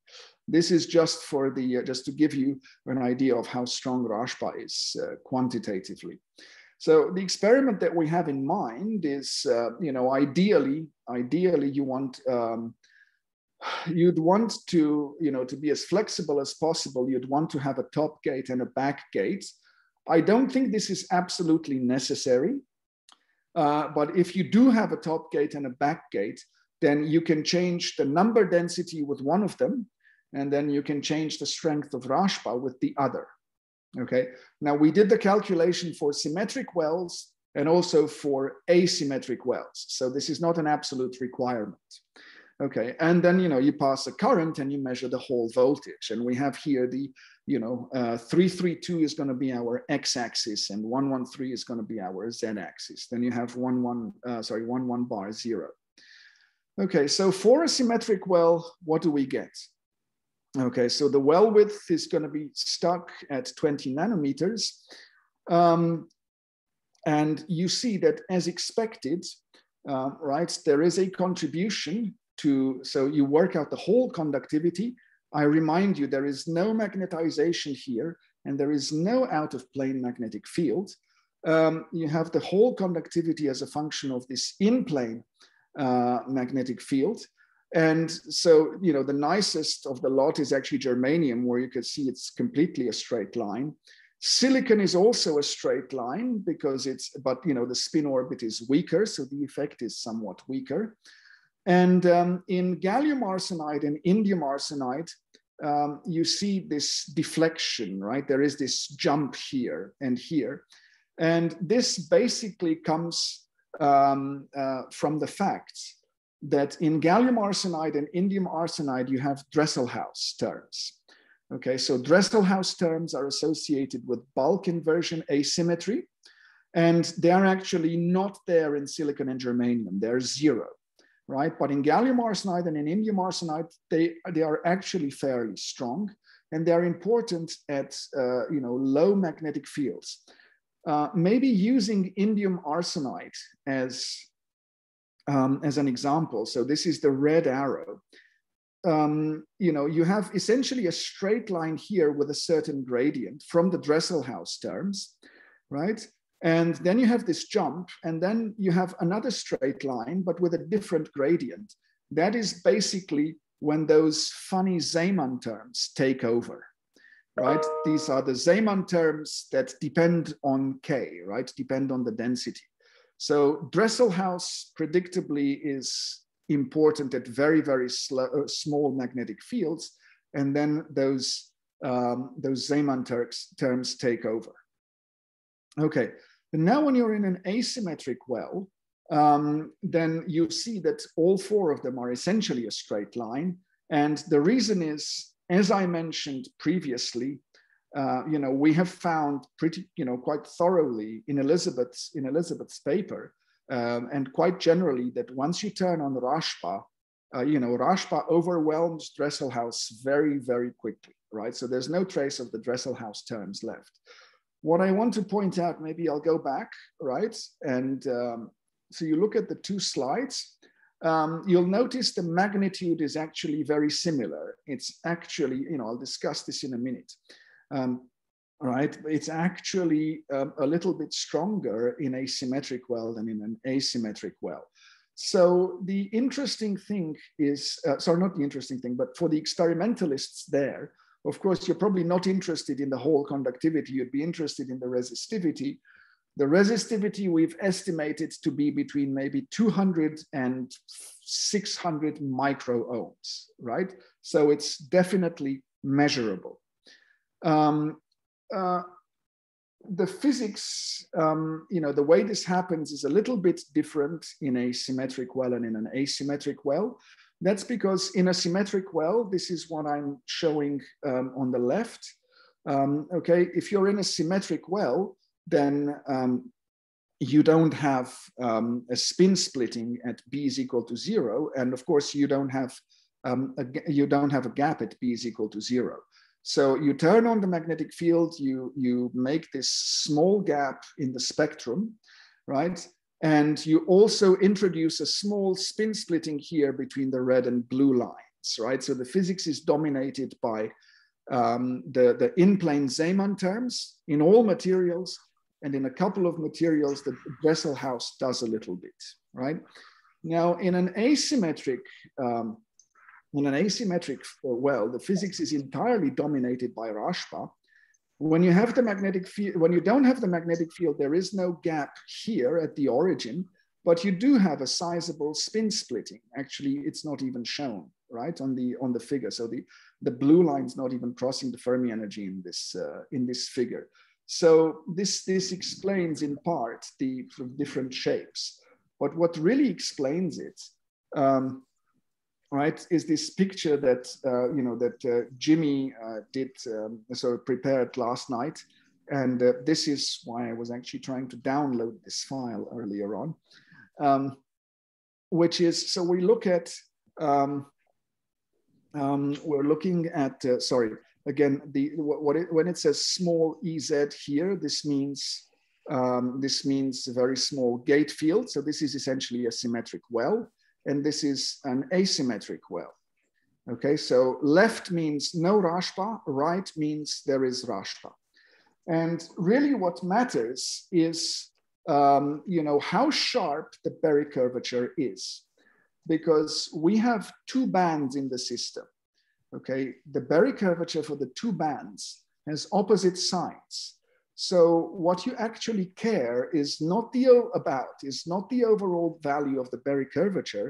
This is just for the, uh, just to give you an idea of how strong Rashba is uh, quantitatively. So the experiment that we have in mind is, uh, you know, ideally, ideally you want, um, you'd want to, you know, to be as flexible as possible. You'd want to have a top gate and a back gate. I don't think this is absolutely necessary, uh, but if you do have a top gate and a back gate, then you can change the number density with one of them, and then you can change the strength of Rashba with the other. Okay, now we did the calculation for symmetric wells and also for asymmetric wells. So this is not an absolute requirement. Okay, and then, you know, you pass a current and you measure the Hall voltage. And we have here the, you know, uh, three thirty-two is going to be our x-axis and one one three is going to be our z-axis. Then you have one one, uh, sorry, one one bar zero. Okay, so for a symmetric well, what do we get? Okay, so the well width is going to be stuck at twenty nanometers. Um, and you see that as expected, uh, right, there is a contribution to, so you work out the Hall conductivity. I remind you, there is no magnetization here, and there is no out-of-plane magnetic field. Um, you have the Hall conductivity as a function of this in-plane uh, magnetic field. And so, you know, the nicest of the lot is actually germanium, where you can see it's completely a straight line. Silicon is also a straight line because it's, but, you know, the spin orbit is weaker, so the effect is somewhat weaker. And um, in gallium arsenide and indium arsenide, um, you see this deflection, right? There is this jump here and here. And this basically comes um, uh, from the fact that in gallium arsenide and indium arsenide, you have Dresselhaus terms. Okay, so Dresselhaus terms are associated with bulk inversion asymmetry, and they're actually not there in silicon and germanium, they're zero, right? But in gallium arsenide and in indium arsenide, they, they are actually fairly strong, and they're important at uh, you know, low magnetic fields. Uh, maybe using indium arsenide as, um, as an example, so this is the red arrow. Um, you know, you have essentially a straight line here with a certain gradient from the Dresselhaus terms, right? And then you have this jump, and then you have another straight line, but with a different gradient. That is basically when those funny Zeeman terms take over, right? These are the Zeeman terms that depend on K, right? Depend on the density. So Dresselhaus predictably is important at very, very slow, uh, small magnetic fields. And then those, um, those Zeeman terms take over. Okay, and now when you're in an asymmetric well, um, then you see that all four of them are essentially a straight line. And the reason is, as I mentioned previously, uh, you know, we have found pretty, you know, quite thoroughly in Elizabeth's, in Elizabeth's paper, Um, and quite generally, that once you turn on Rashba, uh, you know, Rashba overwhelms Dresselhaus very, very quickly, right? So there's no trace of the Dresselhaus terms left. What I want to point out, maybe I'll go back, right? And um, so you look at the two slides, um, you'll notice the magnitude is actually very similar. It's actually, you know, I'll discuss this in a minute. Um, Right, it's actually um, a little bit stronger in a symmetric well than in an asymmetric well. So the interesting thing is, uh, sorry, not the interesting thing, but for the experimentalists there, of course, you're probably not interested in the whole conductivity, you'd be interested in the resistivity. The resistivity we've estimated to be between maybe two hundred and six hundred microohms, right? So it's definitely measurable. Um, Uh, the physics, um, you know, the way this happens is a little bit different in a symmetric well and in an asymmetric well. That's because in a symmetric well, this is what I'm showing um, on the left. Um, okay, if you're in a symmetric well, then um, you don't have um, a spin splitting at B is equal to zero, and of course you don't have um, a, you don't have a gap at B is equal to zero. So you turn on the magnetic field, you, you make this small gap in the spectrum, right? And you also introduce a small spin splitting here between the red and blue lines, right? So the physics is dominated by um, the, the in-plane Zeeman terms in all materials, and in a couple of materials that Dresselhaus does a little bit, right? Now in an asymmetric um, In an asymmetric well, the physics is entirely dominated by Rashba. When you have the magnetic field, when you don't have the magnetic field, there is no gap here at the origin, but you do have a sizable spin splitting. Actually, it's not even shown, right, on the on the figure. So the the blue line's not even crossing the Fermi energy in this uh, in this figure. So this this explains in part the different shapes. But what really explains it, Um, right, is this picture that uh, you know that uh, Jimmy uh, did um, sort of prepared last night, and uh, this is why I was actually trying to download this file earlier on, um, which is so we look at um, um, we're looking at uh, sorry again the what it, when it says small E Z here, this means um, this means a very small gate field. So this is essentially a symmetric well. And this is an asymmetric well. Okay, so left means no Rashba, right means there is Rashba. And really what matters is, um, you know, how sharp the Berry curvature is. because we have two bands in the system, okay? The Berry curvature for the two bands has opposite sides. So what you actually care is not the about, is not the overall value of the Berry curvature,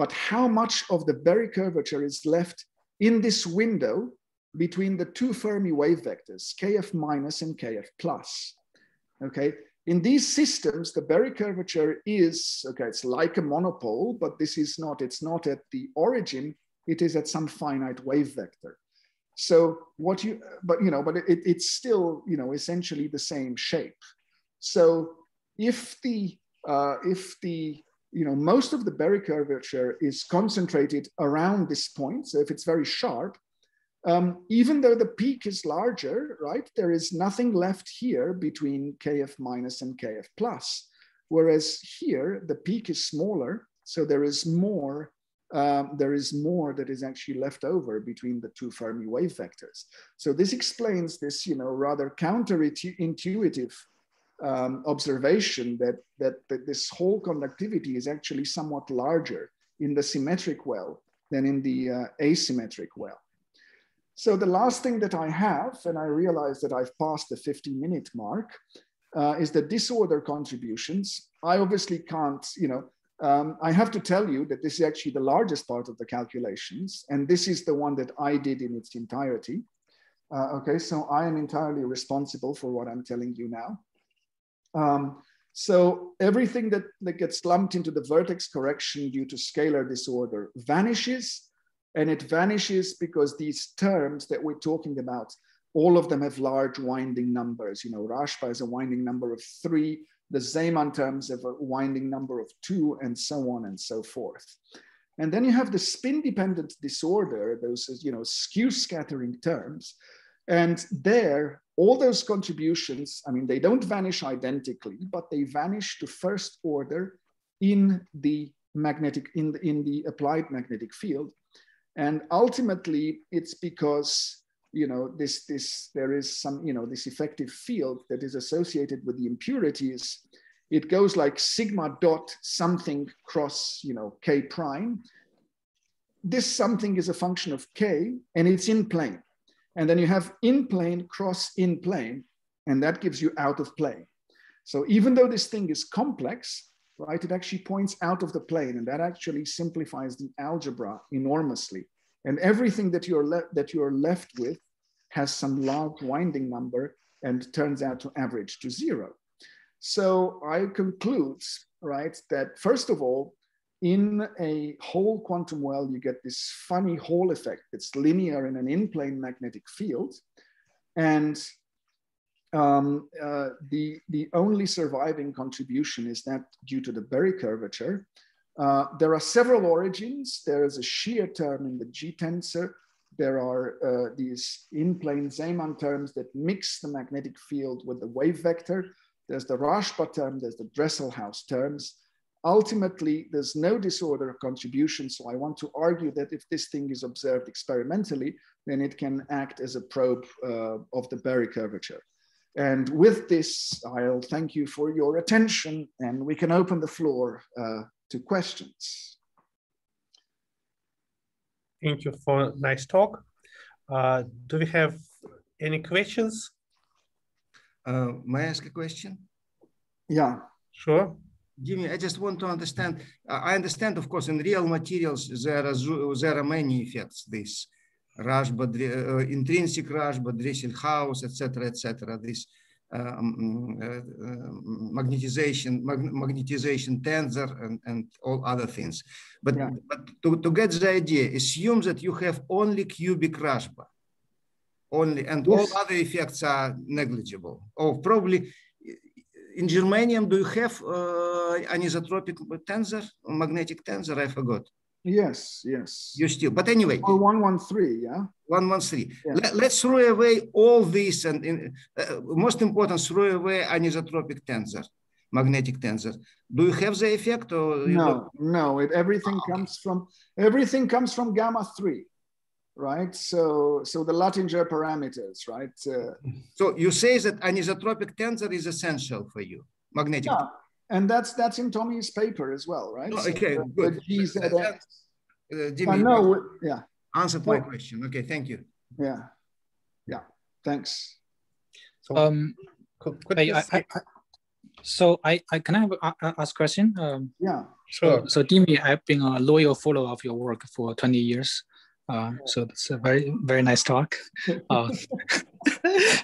but how much of the Berry curvature is left in this window between the two Fermi wave vectors, Kf minus and Kf plus, okay? In these systems, the Berry curvature is, okay, it's like a monopole, but this is not, it's not at the origin, it is at some finite wave vector. So what you, but you know, but it, it's still, you know, essentially the same shape. So if the, uh, if the, you know, most of the Berry curvature is concentrated around this point, so if it's very sharp, Um, even though the peak is larger, right, there is nothing left here between Kf minus and Kf plus, whereas here the peak is smaller, so there is more, um, there is more that is actually left over between the two Fermi wave vectors. So this explains this, you know, rather counterintuitive um, observation that, that that this whole conductivity is actually somewhat larger in the symmetric well than in the uh, asymmetric well. So the last thing that I have, and I realize that I've passed the fifty minute mark, uh, is the disorder contributions. I obviously can't, you know, um, I have to tell you that this is actually the largest part of the calculations, and this is the one that I did in its entirety. Uh, okay, so I am entirely responsible for what I'm telling you now. Um, so everything that, that gets lumped into the vertex correction due to scalar disorder vanishes. And it vanishes because these terms that we're talking about, all of them have large winding numbers. You know, Rashba has a winding number of three, the Zeeman terms have a winding number of two, and so on and so forth. And then you have the spin-dependent disorder, those, you know, skew scattering terms. And there, all those contributions, I mean, they don't vanish identically, but they vanish to first order in the magnetic, in the, in the applied magnetic field. And ultimately, it's because, you know, this, this, there is some, you know, this effective field that is associated with the impurities. It goes like sigma dot something cross, you know, K prime. This something is a function of K, and it's in plane. And then you have in plane cross in plane, and that gives you out of plane. So even though this thing is complex, right, it actually points out of the plane, and that actually simplifies the algebra enormously. And everything that you're left that you're left with has some large winding number and turns out to average to zero. So I conclude, right, that first of all, in a whole quantum well, you get this funny Hall effect that's linear in an in-plane magnetic field, and Um, uh, the, the only surviving contribution is that due to the Berry curvature. Uh, there are several origins. There is a shear term in the G tensor. There are uh, these in-plane Zeeman terms that mix the magnetic field with the wave vector. There's the Rashba term, there's the Dresselhaus terms. Ultimately, there's no disorder contribution. So I want to argue that if this thing is observed experimentally, then it can act as a probe uh, of the Berry curvature. And with this, I'll thank you for your attention, and we can open the floor uh, to questions. Thank you for a nice talk. Uh, do we have any questions? Uh, may I ask a question? Yeah. Sure. Jimmy, I just want to understand. I understand, of course, in real materials, there are, there are many effects, this. Rashba, uh, intrinsic Rashba, Dresselhaus, et cetera, et cetera. This um, uh, uh, magnetization, mag magnetization tensor, and, and all other things. But, yeah. but to, to get the idea, assume that you have only cubic Rashba, only, and yes. all other effects are negligible. Or probably in germanium, do you have uh, anisotropic tensor, magnetic tensor? I forgot. Yes, yes. You still, but anyway. Oh, one one three, yeah? one one three. Yeah. Let, let's throw away all this, and in, uh, most important, throw away anisotropic tensor, magnetic tensor. Do you have the effect, or? No, no, it, everything oh, comes okay. from, everything comes from gamma three, right? So, so the Luttinger parameters, right? Uh, so you say that anisotropic tensor is essential for you, magnetic. Yeah. And that's that's in Tommy's paper as well, right? Oh, okay, so, good. But he said, uh, Jimmy, uh, no, yeah. Answer my question. Okay, thank you. Yeah, yeah. Thanks. So, um, could, could I, I, I, I, so I, I can I have a, a, ask question? Um, yeah, sure. So, so Dimi, I've been a loyal follower of your work for twenty years. Uh, so that's a very, very nice talk. Uh,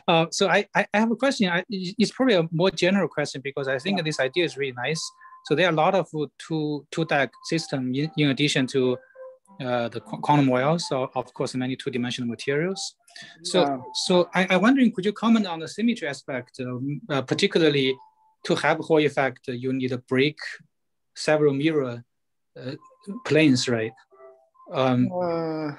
uh, so I, I have a question. I, it's probably a more general question because I think yeah. this idea is really nice. So there are a lot of two two-tack system in, in addition to uh, the quantum wells, so of course, many two-dimensional materials. So, yeah. so I, I'm wondering, could you comment on the symmetry aspect, um, uh, particularly to have Hall effect, uh, you need to break several mirror uh, planes, right? Um, uh,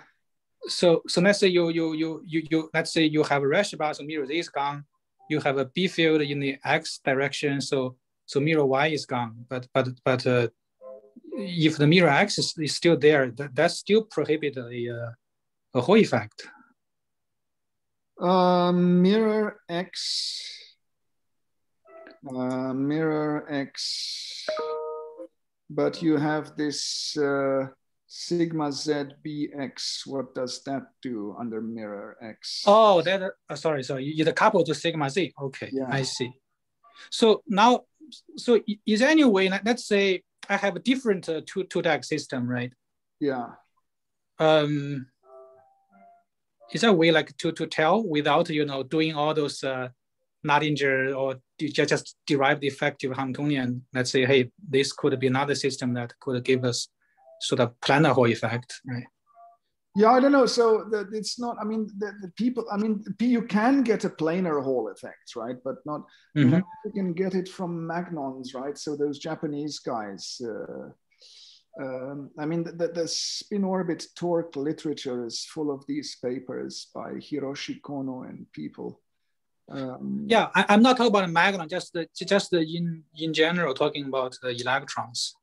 so, so let's say you, you, you, you, you, let's say you have a Rashba, so mirror Z is gone. You have a B field in the X direction, so so mirror Y is gone. But but but uh, if the mirror X is, is still there, that that still prohibits a uh, a Hall effect. Uh, mirror X. Uh, mirror X. But you have this. Uh, Sigma Z B X, what does that do under mirror X? Oh, that, uh, sorry, sorry, you, you're coupled to Sigma Z. Okay, yeah. I see. So now, so is there any way, let's say I have a different uh, two, two tag system, right? Yeah. Um, is there a way like to, to tell without, you know, doing all those uh, Nottinger or just derive the effective Hamiltonian, let's say, hey, this could be another system that could give us sort of planar Hall effect, right? Yeah, I don't know. So the, it's not, I mean, the, the people, I mean, you can get a planar Hall effect, right? But not, mm-hmm. you can get it from magnons, right? So those Japanese guys, uh, um, I mean, the, the, the spin orbit torque literature is full of these papers by Hiroshi Kono and people. Um, yeah, I, I'm not talking about a magnon, just, the, just the in, in general, talking about the electrons.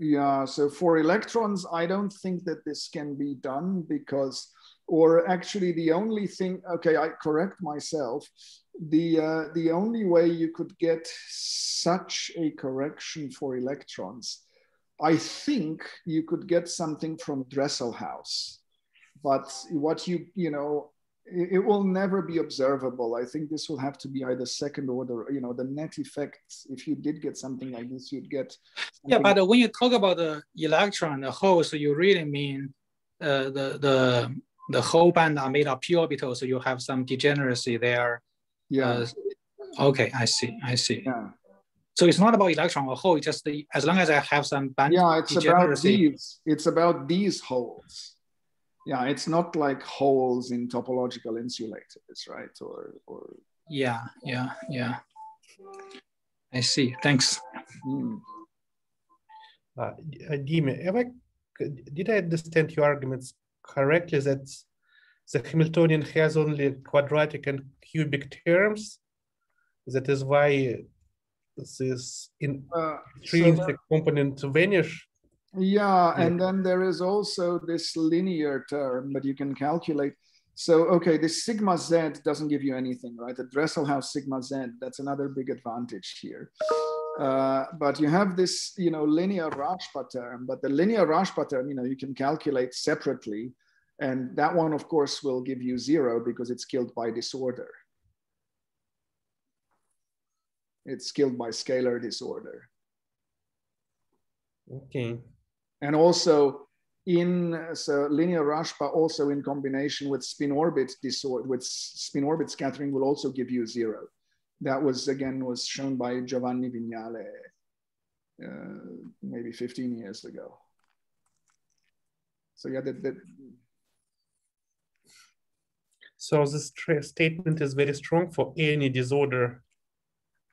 Yeah, so for electrons, I don't think that this can be done because, or actually the only thing, okay, I correct myself. The, uh, the only way you could get such a correction for electrons, I think you could get something from Dresselhaus, but what you, you know, it, it will never be observable. I think this will have to be either second order, you know, the net effect. If you did get something like this, you'd get. Yeah, but uh, when you talk about the electron, the hole, so you really mean uh, the the the hole band are made of p orbitals, so you have some degeneracy there. Yeah. Uh, okay, I see. I see. Yeah. So it's not about electron or hole. It's just the, as long as I have some band. Yeah, it's about these. It's about these holes. Yeah, it's not like holes in topological insulators, right? Or, or yeah, yeah, yeah. I see. Thanks. Mm. Uh, Dimi, I, did I understand your arguments correctly that the Hamiltonian has only quadratic and cubic terms? That is why this in uh, intrinsic so that... component vanish. Yeah, and then there is also this linear term that you can calculate. So, okay, this sigma z doesn't give you anything, right? The Dresselhaus sigma z, that's another big advantage here. Uh, but you have this, you know, linear Rashba term, but the linear Rashba term, you know, you can calculate separately. And that one, of course, will give you zero because it's killed by disorder. It's killed by scalar disorder. Okay. And also in so linear Rashba, also in combination with spin orbit disorder, with spin orbit scattering will also give you zero. That was again was shown by Giovanni Vignale uh, maybe fifteen years ago. So yeah, that. that... So this statement is very strong for any disorder.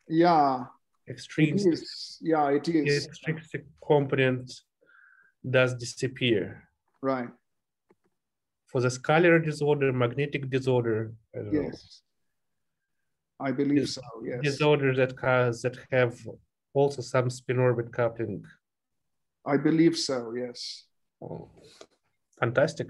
Yeah. Extreme, it is. Yeah, it is. Extrinsic component does disappear, right? For the scalar disorder, magnetic disorder, I don't yes, know. I believe Dis so. Yes, disorder that cause that have also some spin orbit coupling. I believe so. Yes. Oh, fantastic.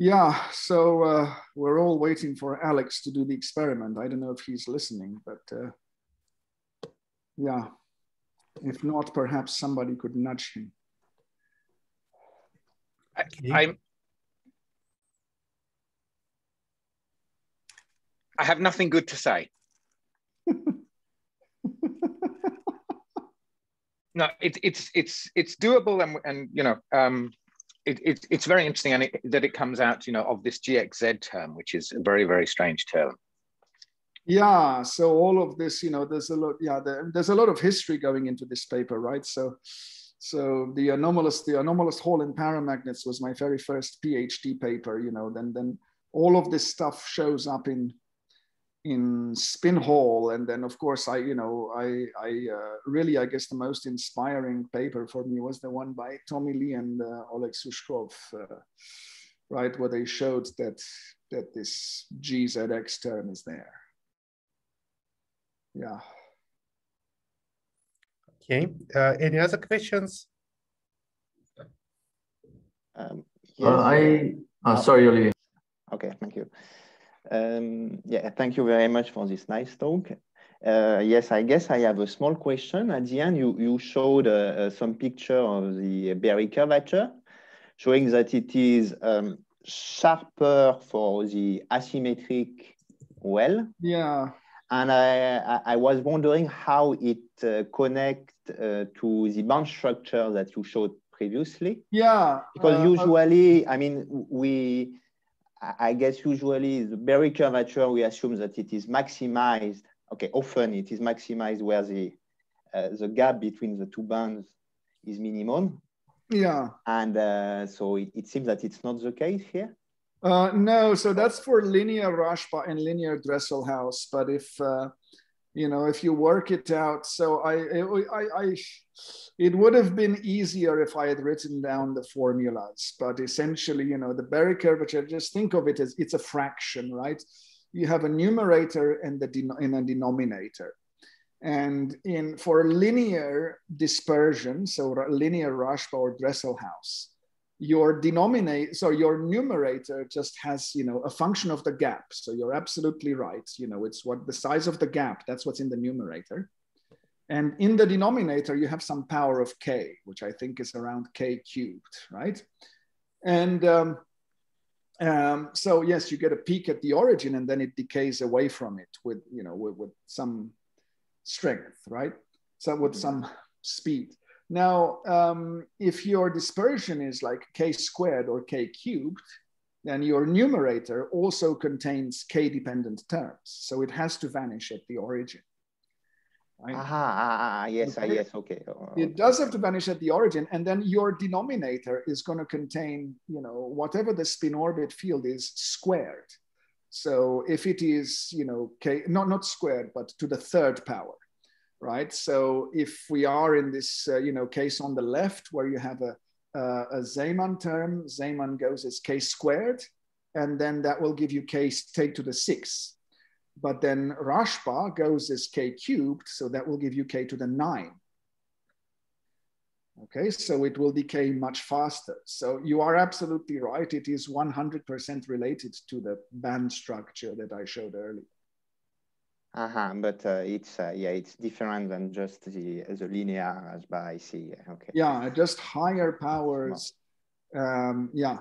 Yeah, so uh, we're all waiting for Alex to do the experiment. I don't know if he's listening, but. Uh, Yeah, if not, perhaps somebody could nudge him. I, I'm, I have nothing good to say. No, it, it's it's it's doable, and and you know, um, it, it, it's very interesting, and it, that it comes out, you know, of this G X Z term, which is a very very strange term. Yeah, so all of this, you know, there's a lot. Yeah, there, there's a lot of history going into this paper, right? So, so the anomalous the anomalous Hall in paramagnets was my very first PhD paper. You know, then then all of this stuff shows up in. in spin hall, and then of course I you know I I uh, really I guess the most inspiring paper for me was the one by Tommy Lee and uh, Oleg Sushkov, uh, right, where they showed that that this G Z X term is there. Yeah. Okay, uh, any other questions? Um, yeah. uh, I oh, sorry Olivier. Okay, thank you. Um, yeah, thank you very much for this nice talk. Uh, yes, I guess I have a small question. At the end, you, you showed uh, uh, some picture of the Berry curvature, showing that it is um, sharper for the asymmetric well. Yeah. And I, I was wondering how it uh, connects uh, to the band structure that you showed previously. Yeah. Because uh, usually, I mean, we... I guess usually the Berry curvature, we assume that it is maximized. Okay, often it is maximized where the uh, the gap between the two bands is minimum. Yeah. And uh, so it, it seems that it's not the case here. Uh, no, so that's for linear Rashba and linear Dresselhaus. But if uh, you know, if you work it out, so I, I, I, it would have been easier if I had written down the formulas, but essentially, you know, the Berry curvature, just think of it as it's a fraction, right? You have a numerator and the in a denominator. And in for linear dispersion, so linear Rashba or Dresselhaus, your denominator, so your numerator just has, you know, a function of the gap. So you're absolutely right. You know, it's what the size of the gap, that's what's in the numerator. And in the denominator, you have some power of K, which I think is around K cubed, right? And um, um, so, yes, you get a peak at the origin and then it decays away from it with, you know, with, with some strength, right? So with some speed. Now, um, if your dispersion is like K squared or K cubed, then your numerator also contains K dependent terms. So it has to vanish at the origin. Right? Aha, ah, ah, yes, okay. Ah, yes, okay. Oh, it does have to vanish at the origin. And then your denominator is going to contain, you know, whatever the spin orbit field is squared. So if it is, you know, K, not, not squared, but to the third power. Right, so if we are in this, uh, you know, case on the left where you have a, uh, a Zeeman term, Zeeman goes as K squared, and then that will give you K take to the six. But then Rashba goes as K cubed, so that will give you K to the nine. Okay, so it will decay much faster. So you are absolutely right. It is one hundred percent related to the band structure that I showed earlier. Uh-huh, but uh, it's uh, yeah, it's different than just the the linear as by I see. Okay. Yeah, just higher powers. Um, yeah,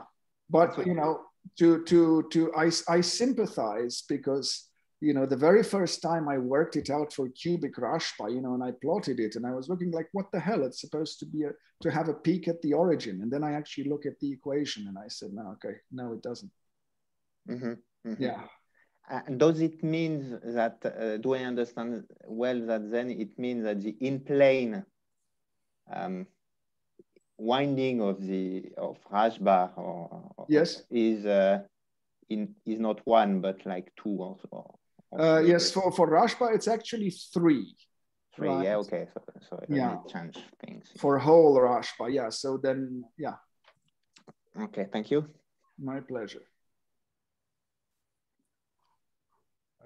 but you know, to to to I I sympathize because you know the very first time I worked it out for cubic Rashba, you know, and I plotted it, and I was looking like, what the hell? It's supposed to be a, to have a peak at the origin, and then I actually look at the equation, and I said, no, okay, no, it doesn't. Mm-hmm, mm-hmm. Yeah. Uh, does it mean that, uh, do I understand well that then it means that the in-plane um, winding of the of Rashba or, or yes. is uh, in is not one but like two or so? Uh, yes, for, for Rashba it's actually three. Three, right? Yeah, okay. So, so yeah. It change things. For whole Rashba, yeah. So then, yeah. Okay, thank you. My pleasure.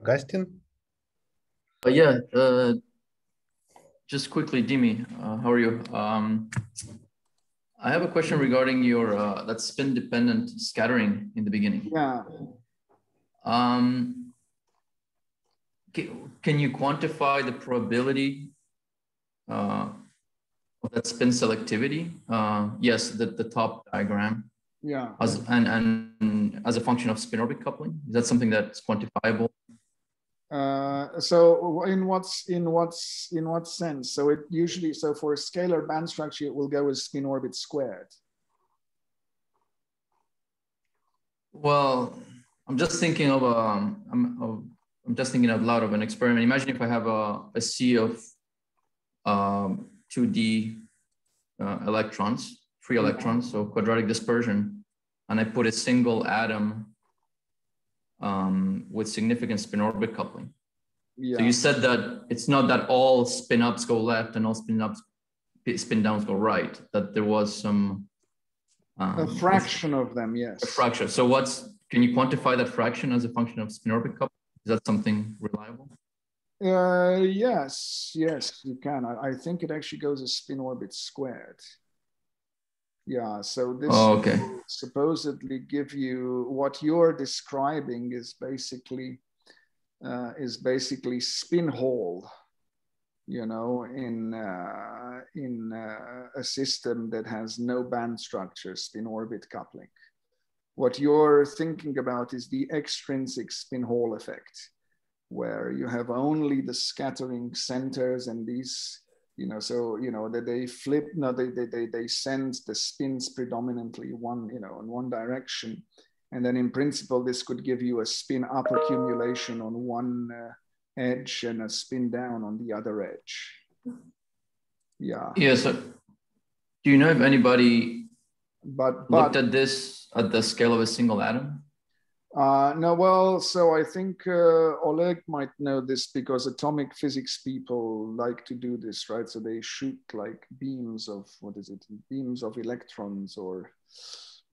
Augustin? Uh, yeah, uh, just quickly, Dimi, uh, how are you? Um, I have a question regarding your uh, that spin-dependent scattering in the beginning. Yeah. Um, can, can you quantify the probability uh, of that spin selectivity. Uh, yes, the, the top diagram. Yeah. As, and, and as a function of spin orbit coupling, is that something that's quantifiable? Uh, so in what's in what's in what sense? So it usually, so for a scalar band structure, it will go with spin orbit squared. Well, I'm just thinking of um, I'm of, I'm just thinking out loud of an experiment. Imagine if I have a, a sea of um, two D uh, electrons, free electrons, so quadratic dispersion, and I put a single atom um, with significant spin orbit coupling. Yeah. So you said that it's not that all spin ups go left and all spin ups, spin downs go right, that there was some. Um, a fraction of them, yes. A fraction. So what's, can you quantify that fraction as a function of spin orbit coupling? Is that something reliable? Uh, yes, yes, you can. I, I think it actually goes as spin orbit squared. Yeah, so this oh, okay. will supposedly give you what you're describing is basically uh, is basically spin hall, you know, in uh, in uh, a system that has no band structure, spin orbit coupling. What you're thinking about is the extrinsic spin hall effect, where you have only the scattering centers and these. You know, so, you know, that they flip, no, they, they, they send the spins predominantly one, you know, in one direction. And then in principle, this could give you a spin up accumulation on one uh, edge and a spin down on the other edge. Yeah. Yeah, so do you know if anybody but, but, looked at this at the scale of a single atom? Uh, no, well, so I think uh, Oleg might know this because atomic physics people like to do this, right? So they shoot like beams of, what is it? Beams of electrons or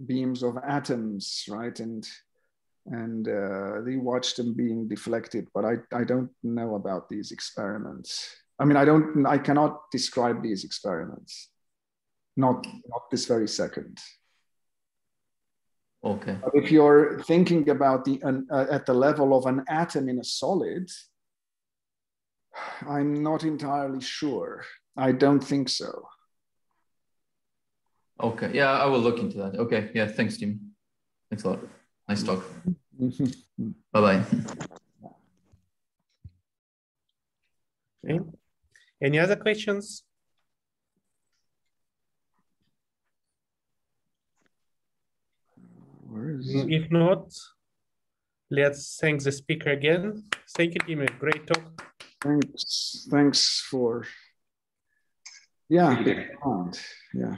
beams of atoms, right? And and uh, they watch them being deflected, but I, I don't know about these experiments. I mean, I don't, I cannot describe these experiments, not, not this very second. Okay. But if you're thinking about the uh, at the level of an atom in a solid, I'm not entirely sure. I don't think so. Okay. Yeah, I will look into that. Okay. Yeah. Thanks, Jimmy. Thanks a lot. Nice talk. Bye bye. Okay. Any other questions? If not, let's thank the speaker again. Thank you, Dimi. Great talk. Thanks. Thanks for, yeah. Yeah.